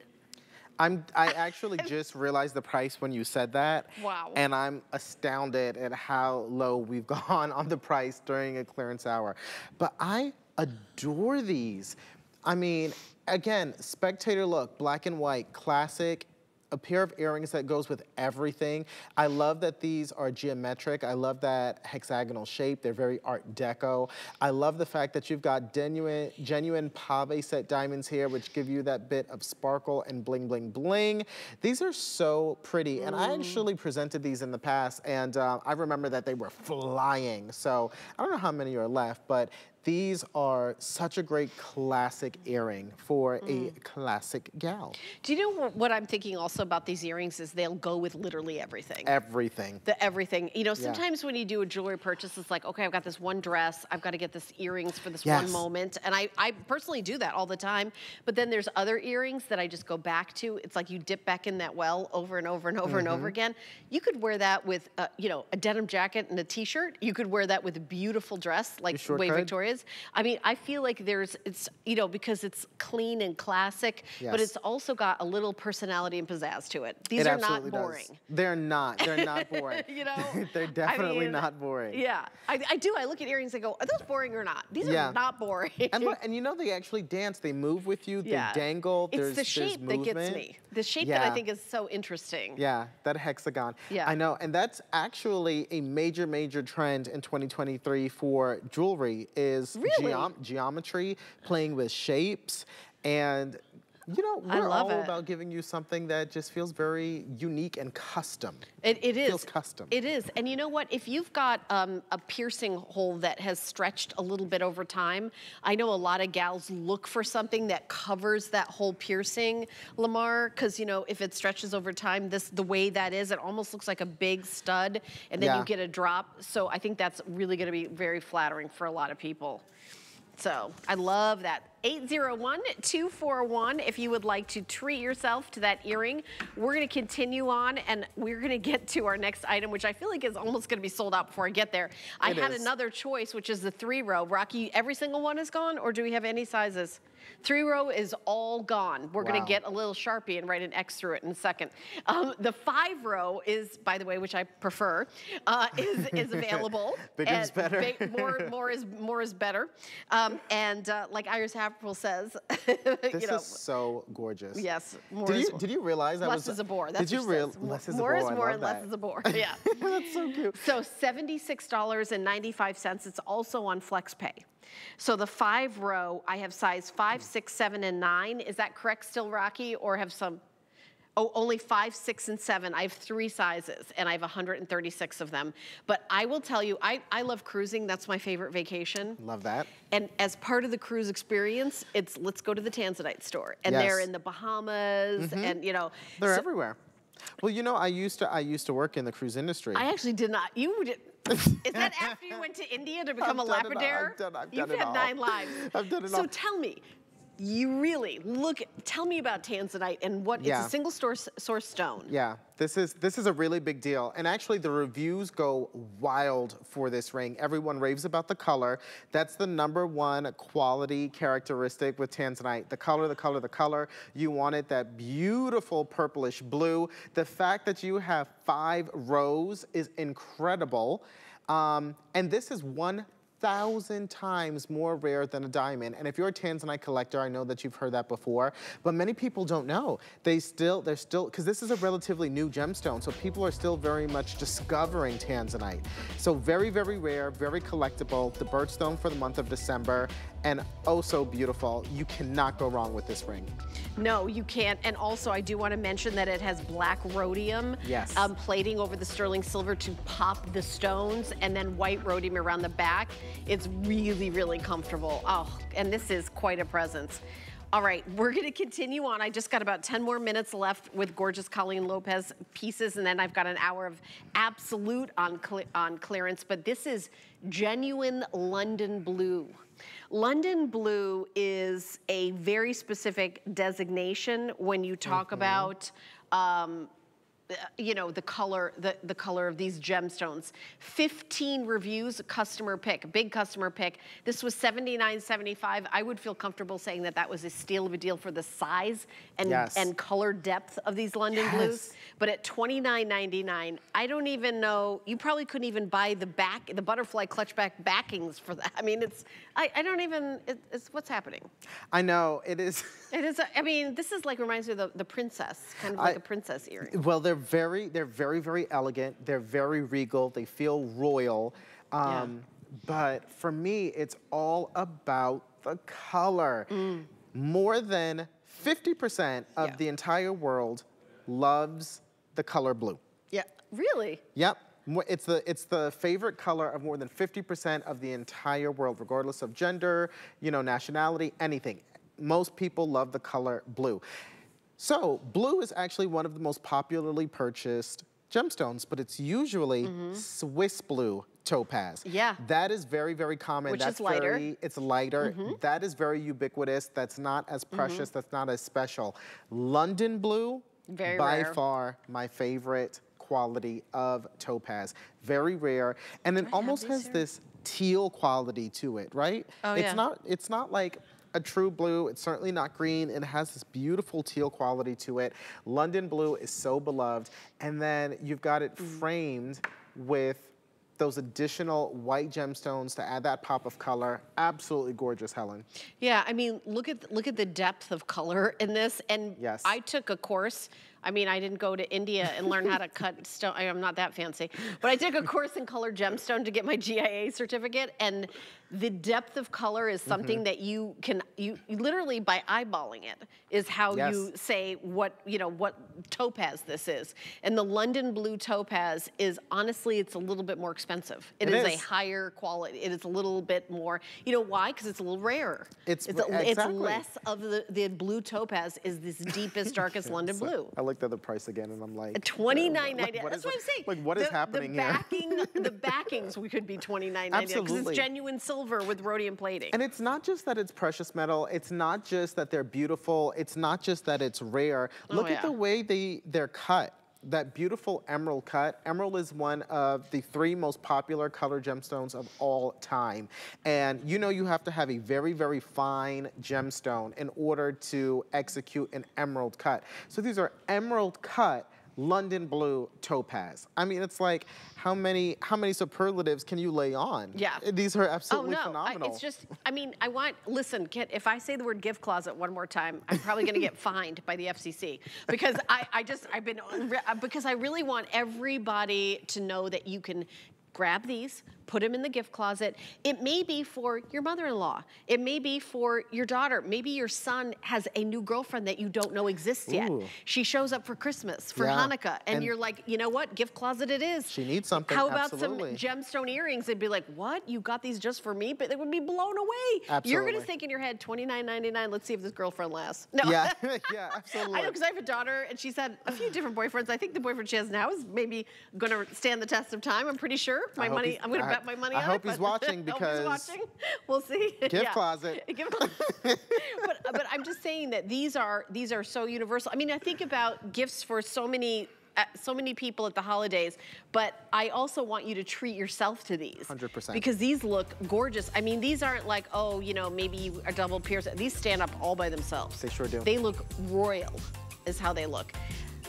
I'm, I actually just realized the price when you said that. Wow. And I'm astounded at how low we've gone on the price during a clearance hour. But I adore these. I mean, again, spectator look, black and white, classic. A pair of earrings that goes with everything. I love that these are geometric. I love that hexagonal shape. They're very art deco. I love the fact that you've got genuine, genuine pave set diamonds here, which give you that bit of sparkle and bling, bling, bling. These are so pretty. Mm. And I actually presented these in the past, and uh, I remember that they were flying. So I don't know how many are left, but these are such a great classic earring for mm. a classic gal. Do you know what I'm thinking also about these earrings is they'll go with literally everything. Everything. The everything. You know, sometimes yeah. when you do a jewelry purchase, it's like, okay, I've got this one dress, I've got to get this earrings for this yes. one moment. And I, I personally do that all the time. But then there's other earrings that I just go back to. It's like you dip back in that well over and over and over mm-hmm. and over again. You could wear that with, a, you know, a denim jacket and a t-shirt. You could wear that with a beautiful dress like sure Way Victoria's. I mean, I feel like there's, it's, you know, because it's clean and classic, yes. but it's also got a little personality and pizzazz to it. These it are not boring. Does. They're not. They're not boring. You know? They're definitely I mean, not boring. Yeah. I, I do. I look at earrings and go, are those boring or not? These yeah. are not boring. And, look, and you know, they actually dance. They move with you. They yeah. dangle. It's there's, the shape movement. that gets me. The shape yeah. that I think is so interesting. Yeah. That hexagon. Yeah. I know. And that's actually a major, major trend in twenty twenty-three for jewelry is Really? Geom geometry, playing with shapes, and you know, we're all it. about giving you something that just feels very unique and custom. It, it is. It feels custom. It is. And you know what? If you've got um, a piercing hole that has stretched a little bit over time, I know a lot of gals look for something that covers that whole piercing, Lamar, because, you know, if it stretches over time, this the way that is, it almost looks like a big stud, and then yeah. you get a drop. So I think that's really going to be very flattering for a lot of people. So I love that. eight zero one, two four one, if you would like to treat yourself to that earring. We're gonna continue on and we're gonna get to our next item, which I feel like is almost gonna be sold out before I get there. It I had is. another choice, which is the three row. Rocky, every single one is gone, or do we have any sizes? Three row is all gone. We're wow. gonna get a little Sharpie and write an X through it in a second. Um, the five row is, by the way, which I prefer, uh, is, is available. Bigger is better. More, more, is, more is better. Um, and uh, like Iris have April says. This you know. is so gorgeous. Yes. More did, is you, more. did you realize that less was- Less is a bore. That's did you realize less is more a bore? More is more and less is a bore. Yeah. That's so cute. So seventy-six ninety-five. It's also on FlexPay. So the five row, I have size five, six, seven, and nine. Is that correct still, Rocky? Or have some, oh, only five, six, and seven. I have three sizes, and I have one hundred thirty-six of them. But I will tell you, I, I love cruising. That's my favorite vacation. Love that. And as part of the cruise experience, it's let's go to the Tanzanite store. And yes. they're in the Bahamas, mm-hmm. and you know. They're so, everywhere. Well, you know, I used to I used to work in the cruise industry. I actually did not. You did. Is that after you went to India to become I've a lapidary? Done, I've done, I've done You've had all. nine lives. I've done it so all. So tell me, you really look. Tell me about Tanzanite and what yeah. it's a single source source stone. Yeah. This is, this is a really big deal. And actually the reviews go wild for this ring. Everyone raves about the color. That's the number one quality characteristic with Tanzanite. The color, the color, the color. You wanted that beautiful purplish blue. The fact that you have five rows is incredible. Um, and this is one thousand times more rare than a diamond. And if you're a Tanzanite collector, I know that you've heard that before, but many people don't know. They still, they're still, because this is a relatively new gemstone, so people are still very much discovering Tanzanite. So very, very rare, very collectible, the birthstone for the month of December, and oh so beautiful. You cannot go wrong with this ring. No, you can't. And also, I do want to mention that it has black rhodium yes. um, plating over the sterling silver to pop the stones, and then white rhodium around the back. It's really, really comfortable. Oh, and this is quite a presence. All right, we're gonna continue on. I just got about ten more minutes left with gorgeous Colleen Lopez pieces, and then I've got an hour of absolute on, cl- on clearance, but this is genuine London blue. London blue is a very specific designation when you talk mm-hmm. about, um, you know, the color, the, the color of these gemstones. fifteen reviews, customer pick, big customer pick. This was seventy-nine seventy-five. I would feel comfortable saying that that was a steal of a deal for the size and, yes. and color depth of these London yes. blues. But at twenty-nine ninety-nine, I don't even know, you probably couldn't even buy the back, the butterfly clutchback backings for that. I mean, it's, I, I don't even, it, it's what's happening. I know, it is. It is, I mean, this is like, reminds me of the, the princess, kind of like I, a princess earring. Well, they're They're very, they're very, very elegant. They're very regal. They feel royal. Um, yeah. But for me, it's all about the color. Mm. More than fifty percent of yeah. the entire world loves the color blue. Yeah, really? Yep. It's the, it's the favorite color of more than fifty percent of the entire world, regardless of gender, you know, nationality, anything. Most people love the color blue. So blue is actually one of the most popularly purchased gemstones, but it's usually mm-hmm. Swiss blue topaz. Yeah. That is very, very common. Which That's is lighter. Very, it's lighter. Mm-hmm. That is very ubiquitous. That's not as precious. Mm-hmm. That's not as special. London blue, very by rare. far my favorite quality of topaz. Very rare. And it almost has here? this teal quality to it, right? Oh, it's yeah. not, it's not like a true blue. It's certainly not green. It has this beautiful teal quality to it. London blue is so beloved. And then you've got it framed with those additional white gemstones to add that pop of color. Absolutely gorgeous, Helen. Yeah, I mean, look at look at the depth of color in this. And yes. I took a course. I mean, I didn't go to India and learn how to cut stone. I'm not that fancy. But I took a course in color gemstone to get my G I A certificate. And the depth of color is something mm-hmm. that you can, you, you literally by eyeballing it is how yes. you say what, you know, what topaz this is. And the London blue topaz is, honestly, it's a little bit more expensive. It, it is, is a higher quality. It is a little bit more, you know why? Because it's a little rarer. It's, it's, exactly. it's less of the, the blue topaz is this deepest, darkest London so, blue. I like at the price again, and I'm like twenty-nine ninety-nine. Like, that's is, what I'm saying. Like, what the, is happening the backing, here? The backings we could be twenty-nine ninety-nine because it's genuine silver with rhodium plating. And it's not just that it's precious metal. It's not just that they're beautiful. It's not just that it's rare. Oh, Look yeah. at the way they they're cut. That beautiful emerald cut. Emerald is one of the three most popular color gemstones of all time. And you know you have to have a very, very fine gemstone in order to execute an emerald cut. So these are emerald cut London blue topaz. I mean, it's like, how many how many superlatives can you lay on? Yeah. These are absolutely oh, no. phenomenal. I, it's just, I mean, I want, listen, Kit, if I say the word gift closet one more time, I'm probably gonna get fined by the F C C because I, I just, I've been, because I really want everybody to know that you can grab these, put them in the gift closet. It may be for your mother-in-law. It may be for your daughter. Maybe your son has a new girlfriend that you don't know exists yet. Ooh. She shows up for Christmas, for yeah. Hanukkah, and, and you're like, you know what? Gift closet it is. She needs something. How about absolutely. some gemstone earrings? They'd be like, what? You got these just for me? But they would be blown away. Absolutely. You're gonna think in your head, twenty-nine ninety-nine, let's see if this girlfriend lasts. No. Yeah, yeah, absolutely. I know, because I have a daughter, and she's had a few different boyfriends. I think the boyfriend she has now is maybe gonna stand the test of time. I'm pretty sure. My money, I'm gonna I, bet my money I on it. I hope he's watching because he's watching. We'll see. Gift yeah. closet. but, but I'm just saying that these are these are so universal. I mean, I think about gifts for so many uh, so many people at the holidays, but I also want you to treat yourself to these. one hundred percent. Because these look gorgeous. I mean, these aren't like, oh, you know, maybe you are double pierced. These stand up all by themselves. They sure do. They look royal, is how they look.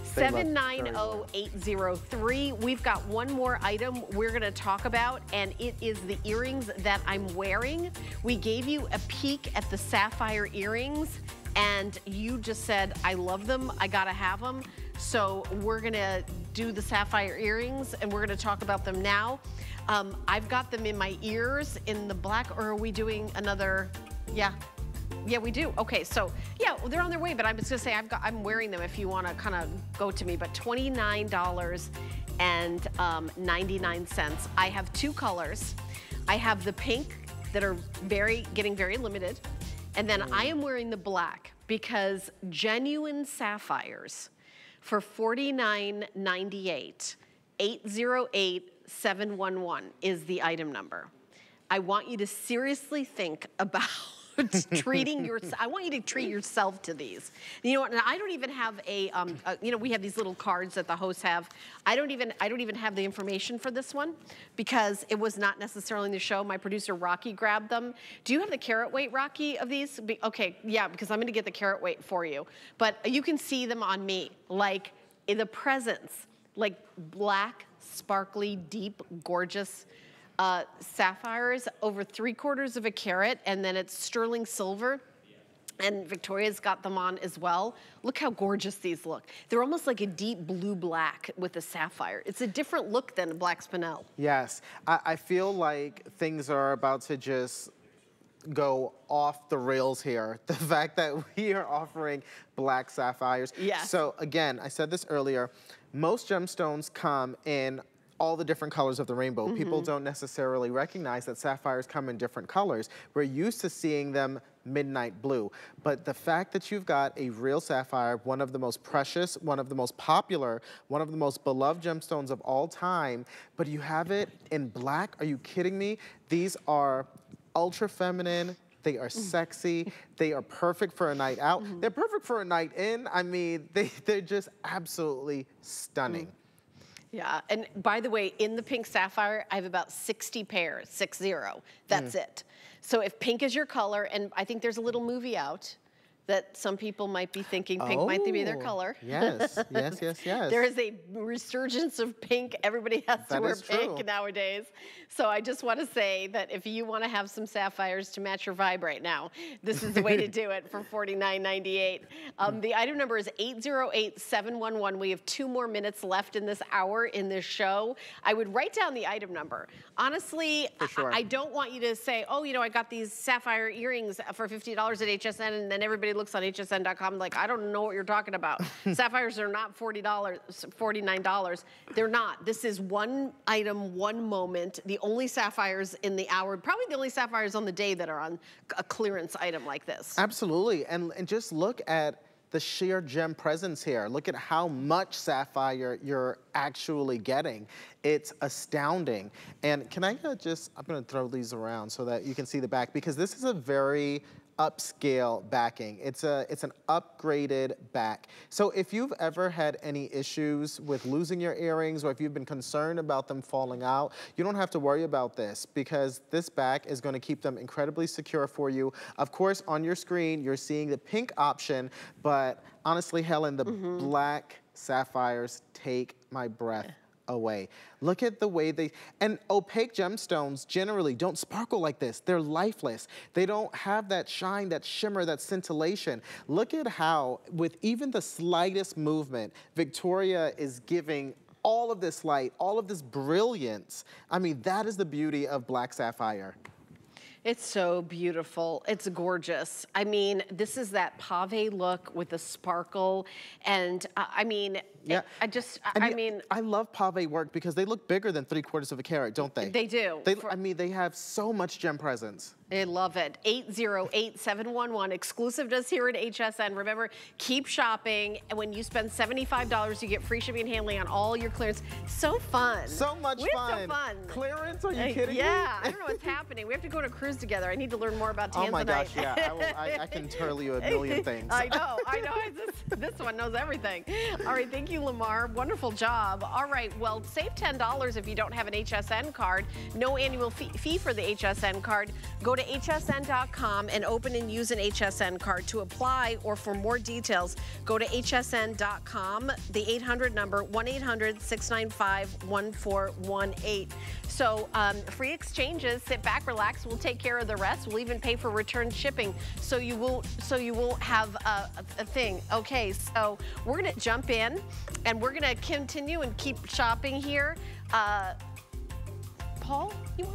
seven nine zero eight zero three. We've got one more item we're going to talk about, and it is the earrings that I'm wearing. We gave you a peek at the sapphire earrings, and you just said, I love them, I gotta have them. So we're going to do the sapphire earrings, and we're going to talk about them now. Um, I've got them in my ears in the black, or are we doing another? Yeah. Yeah, we do. Okay, so yeah, well, they're on their way, but I'm just gonna say I've got I'm wearing them if you wanna kinda go to me, but twenty-nine ninety-nine. I have two colors. I have the pink that are very getting very limited, and then mm. I am wearing the black because genuine sapphires for forty-nine ninety-eight, eight zero eight seven one one is the item number. I want you to seriously think about treating your, I want you to treat yourself to these. You know what, and I don't even have a, um, a, you know, we have these little cards that the hosts have. I don't even, I don't even have the information for this one because it was not necessarily in the show. My producer, Rocky, grabbed them. Do you have the carat weight, Rocky, of these? Be, okay, yeah, because I'm gonna get the carat weight for you. But you can see them on me, like in the presence, like black, sparkly, deep, gorgeous, Uh, sapphires, over three quarters of a carat, and then it's sterling silver, and Victoria's got them on as well. Look how gorgeous these look. They're almost like a deep blue black with a sapphire. It's a different look than a black spinel. Yes, I, I feel like things are about to just go off the rails here. The fact that we are offering black sapphires. Yes. So again, I said this earlier, most gemstones come in all the different colors of the rainbow. Mm-hmm. People don't necessarily recognize that sapphires come in different colors. We're used to seeing them midnight blue. But the fact that you've got a real sapphire, one of the most precious, one of the most popular, one of the most beloved gemstones of all time, but you have it in black? Are you kidding me? These are ultra feminine. They are sexy. They are perfect for a night out. Mm-hmm. They're perfect for a night in. I mean, they, they're just absolutely stunning. Mm. Yeah, and by the way, in the pink sapphire, I have about sixty pairs, six zero, that's mm. it. So if pink is your color, and I think there's a little movie out that some people might be thinking pink oh, might be their color. Yes, yes, yes, yes. There is a resurgence of pink. Everybody has that to wear pink true. nowadays. So I just want to say that if you want to have some sapphires to match your vibe right now, this is the way to do it for forty-nine ninety-eight. Um, the item number is eight zero eight seven one one. We have two more minutes left in this hour in this show. I would write down the item number. Honestly, sure. I, I don't want you to say, oh, you know, I got these sapphire earrings for fifty dollars at H S N, and then everybody looks on H S N dot com like, I don't know what you're talking about. Sapphires are not forty dollars, forty-nine dollars. They're not. This is one item, one moment. The only sapphires in the hour, probably the only sapphires on the day that are on a clearance item like this. Absolutely. And, and just look at the sheer gem presence here. Look at how much sapphire you're actually getting. It's astounding. And can I just, I'm gonna throw these around so that you can see the back, because this is a very upscale backing. It's a it's an upgraded back. So if you've ever had any issues with losing your earrings, or if you've been concerned about them falling out, you don't have to worry about this, because this back is going to keep them incredibly secure for you. Of course, on your screen you're seeing the pink option, but honestly, Helen, the mm-hmm. black sapphires take my breath away. Look at the way they, and opaque gemstones generally don't sparkle like this. They're lifeless. They don't have that shine, that shimmer, that scintillation. Look at how, with even the slightest movement, Victoria is giving all of this light, all of this brilliance. I mean, that is the beauty of black sapphire. It's so beautiful. It's gorgeous. I mean, this is that pave look with a sparkle. And uh, I mean, yeah. it, I just, I, I mean, mean. I love pave work because they look bigger than three quarters of a carat, don't they? They do. They, For, I mean, they have so much gem presence. I love it. eight zero eight, seven one one, exclusive to us here at H S N. Remember, keep shopping. And when you spend seventy-five dollars, you get free shipping and handling on all your clearance. So fun. So much we fun. Have so fun. Clearance? Are you uh, kidding yeah, me? Yeah, I don't know what's happening. We have to go to a cruise together. I need to learn more about Tanzanite. Oh my gosh, yeah. I, will, I, I can tell you a million things. I know, I know. I just, this one knows everything. All right, thank you, Lamar. Wonderful job. All right, well, save ten dollars if you don't have an H S N card. No annual fee, fee for the H S N card. Go to H S N dot com and open and use an H S N card. To apply or for more details, go to H S N dot com, the eight hundred number, one eight hundred, six nine five, one four one eight. So um, free exchanges, sit back, relax, we'll take care of the rest. We'll even pay for return shipping, so you won't, so you won't have a, a thing. Okay, so we're gonna jump in and we're gonna continue and keep shopping here. Uh, Paul, you wanna?